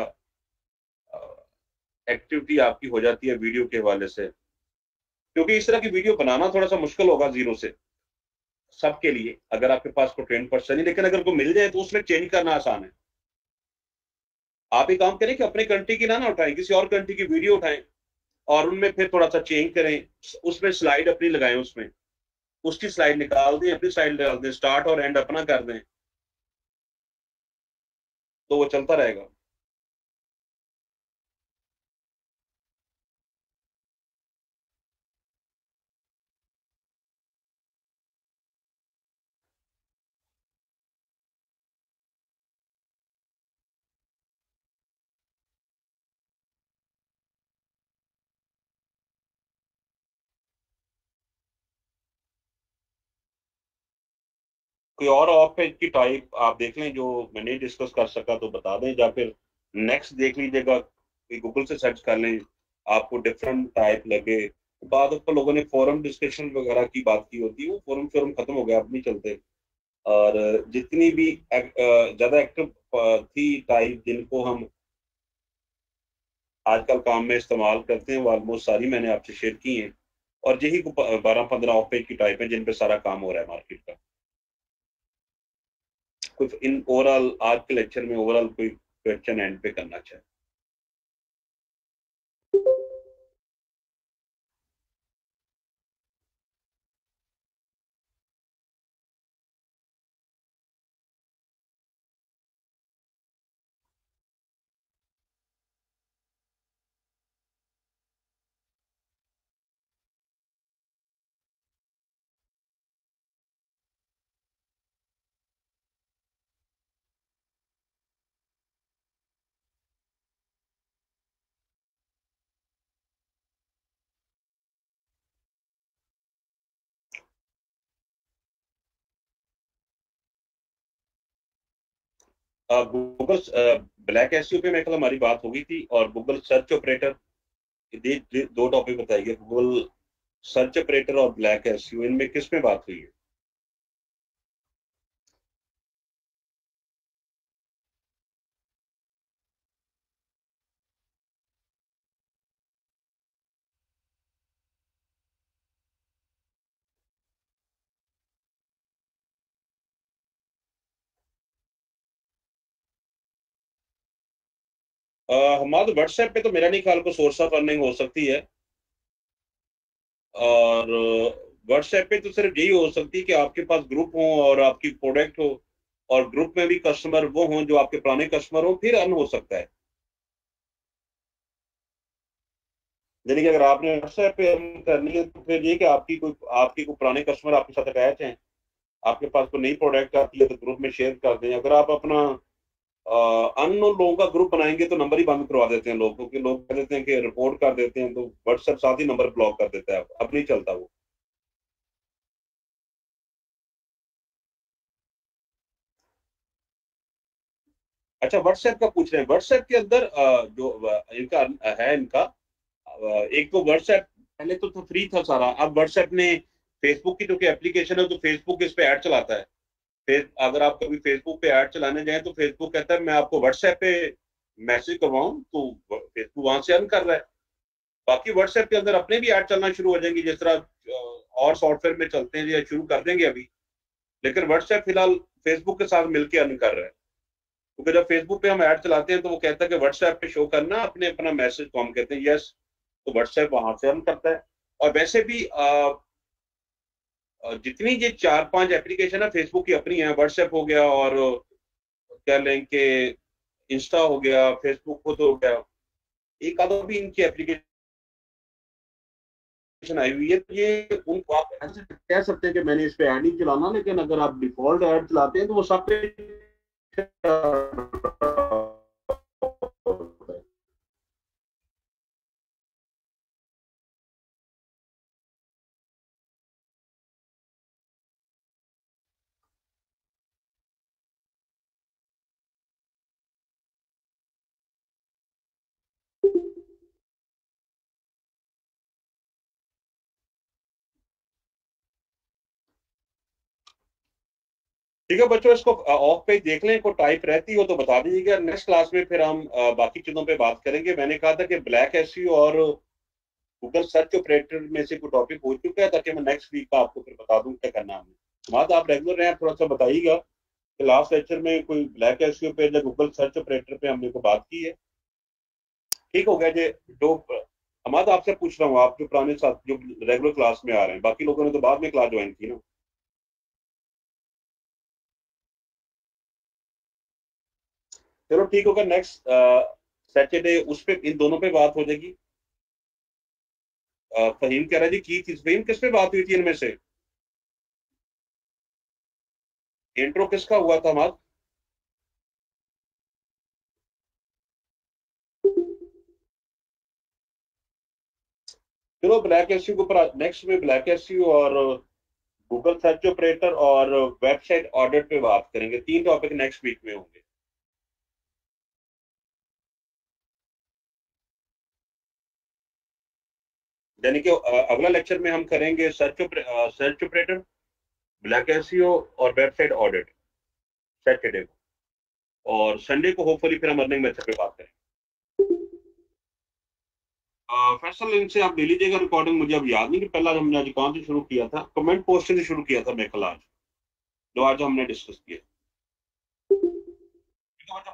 एक्टिविटी आपकी हो जाती है वीडियो के हवाले से, क्योंकि इस तरह की वीडियो बनाना थोड़ा सा मुश्किल होगा जीरो से सबके लिए। अगर आपके पास कोई ट्रेंड पर्सन है, लेकिन अगर कोई मिल जाए तो उसमें चेंज करना आसान है। आप एक काम करें कि अपने कंट्री की ना उठाएं, किसी और कंट्री की वीडियो उठाएं और उनमें फिर थोड़ा सा चेंज करें, उसमें स्लाइड अपनी लगाएं, उसमें उसकी स्लाइड निकाल दें, अपनी स्लाइड डाल दें, स्टार्ट और एंड अपना कर दें, तो वो चलता रहेगा। कोई और ऑफ पेज की टाइप आप देख लें जो मैंने डिस्कस कर सका तो बता दें, या फिर नेक्स्ट देख लीजिएगा, गूगल से सर्च कर लें, आपको डिफरेंट टाइप लगे। बाद में लोगों ने फोरम डिस्कशन वगैरह की बात की होती है, वो फोरम खत्म हो गया, अब नहीं चलते। और जितनी भी ज्यादा एक्टिव थी टाइप जिनको हम आजकल काम में इस्तेमाल करते हैं, वो ऑलमोस्ट सारी मैंने आपसे शेयर की हैं। और यही 12-15 ऑफ पेज की टाइप है जिन पे सारा काम हो रहा है मार्केट का। कुछ इन ओवरऑल आज के लेक्चर में ओवरऑल कोई क्वेश्चन एंड पे करना चाहिए। गूगल ब्लैक एसईओ पे मेरे ख्याल हमारी बात हो गई थी और गूगल सर्च ऑपरेटर, दो टॉपिक बताइए, गूगल सर्च ऑपरेटर और ब्लैक एसईओ, इनमें किस में बात हुई है? हमारे व्हाट्सएप पे तो मेरा नहीं ख्याल को सोर्स ऑफ अर्निंग हो सकती है, और व्हाट्सएप पे तो सिर्फ यही हो सकती है कि आपके पास ग्रुप हो और आपकी प्रोडक्ट हो और ग्रुप में भी कस्टमर वो हों जो आपके पुराने कस्टमर हो, फिर अर्न हो सकता है। यानी कि अगर आपने व्हाट्सएप पे अर्निंग करनी है तो फिर ये कि आपके कोई पुराने कस्टमर आपके साथ अटैच हैं, आपके पास कोई नई प्रोडक्ट आती है तो ग्रुप में शेयर कर दें। अगर आप अपना अननोन लोगों का ग्रुप बनाएंगे तो नंबर ही बंद करवा देते हैं लोग, क्योंकि लोग कह देते हैं कि रिपोर्ट कर देते हैं, तो व्हाट्सएप साथ ही नंबर ब्लॉक कर देता है, अब नहीं चलता वो। अच्छा व्हाट्सएप का पूछ रहे हैं, व्हाट्सएप के अंदर जो इनका है इनका एक तो व्हाट्सएप पहले तो फ्री था सारा, अब व्हाट्सएप ने फेसबुक की जो कि एप्लीकेशन है तो फेसबुक इस पे ऐड चलाता है। अगर आप कभी फेसबुक पे ऐड चलाने जाए तो फेसबुक कहता है मैं आपको व्हाट्सएप पे मैसेज करवाऊं, तो फेसबुक वहां से अर्न कर रहा है। बाकी व्हाट्सएप के अंदर अपने भी ऐड चलना शुरू हो जाएंगे जिस तरह और सॉफ्टवेयर में चलते हैं या शुरू कर देंगे अभी, लेकिन व्हाट्सएप फिलहाल फेसबुक के साथ मिलकर अर्न कर रहा है, क्योंकि जब फेसबुक पे हम ऐड चलाते हैं तो वो कहता है कि व्हाट्सएप पे शो करना अपने अपना मैसेज को, हम कहते हैं यस, तो व्हाट्सएप वहां से अर्न करता है। और वैसे भी जितनी ये 4-5 एप्लीकेशन है फेसबुक की अपनी है, व्हाट्सएप हो गया और क्या लें कि इंस्टा हो गया, फेसबुक खुद हो गया, एक आधा भी इनकी एप्लीकेशन आई हुई है, तो ये उनको आप ऐसे कह सकते हैं कि मैंने इस पे ऐड नहीं चलाना, लेकिन अगर आप डिफॉल्ट ऐड चलाते हैं तो वो सब पे ठीक है। बच्चों इसको ऑफ पेज देख लें, कोई टाइप रहती हो तो बता दीजिएगा, नेक्स्ट क्लास में फिर हम बाकी चीज़ों पे बात करेंगे। मैंने कहा था कि ब्लैक एसईओ और गूगल सर्च ऑपरेटर में से कोई टॉपिक हो चुका है, ताकि मैं नेक्स्ट वीक का आपको फिर बता दूं क्या करना है। बात आप रेगुलर रहें, थोड़ा सा बताइएगा कि लास्ट लेक्चर में कोई ब्लैक एसईओ पे या गूगल सर्च ऑपरेटर पे हमने को बात की है। ठीक हो गया जी, दो हमारा आपसे पूछ रहा हूँ, आप जो पुराने साथ जो रेगुलर क्लास में आ रहे हैं, बाकी लोगों ने तो बाद में क्लास ज्वाइन की ना, चलो ठीक होगा, नेक्स्ट सैटरडे उस पे इन दोनों पे बात हो जाएगी। फहीम कह रहा है जी की चीज, फहीम किस पे बात हुई थी इनमें से, इंट्रो किसका हुआ था हमारा? चलो ब्लैक एसईओ के ऊपर नेक्स्ट में ब्लैक एसईओ और गूगल सर्च ऑपरेटर और वेबसाइट ऑडिट पे बात करेंगे, 3 टॉपिक नेक्स्ट वीक में होंगे। यानी कि अगला लेक्चर में हम करेंगे सर्च ऑपरेटर, ब्लैक एसईओ और वेबसाइट ऑडिट सैटरडे को, और संडे को होपफुली फिर हम अर्निंग मेथड पे बात करेंगे। फैसल इनसे आप ले लीजिएगा रिकॉर्डिंग, मुझे अब याद नहीं कि पहला हमने आज कौन से शुरू किया था, कमेंट पोस्टिंग से शुरू किया था मेरे ख्याल आज, जो आज हमने डिस्कस किया।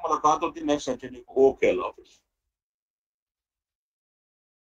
मुलाकात होती है नेक्स्ट सैटरडे को। ओके अल्लाह हाफिज़।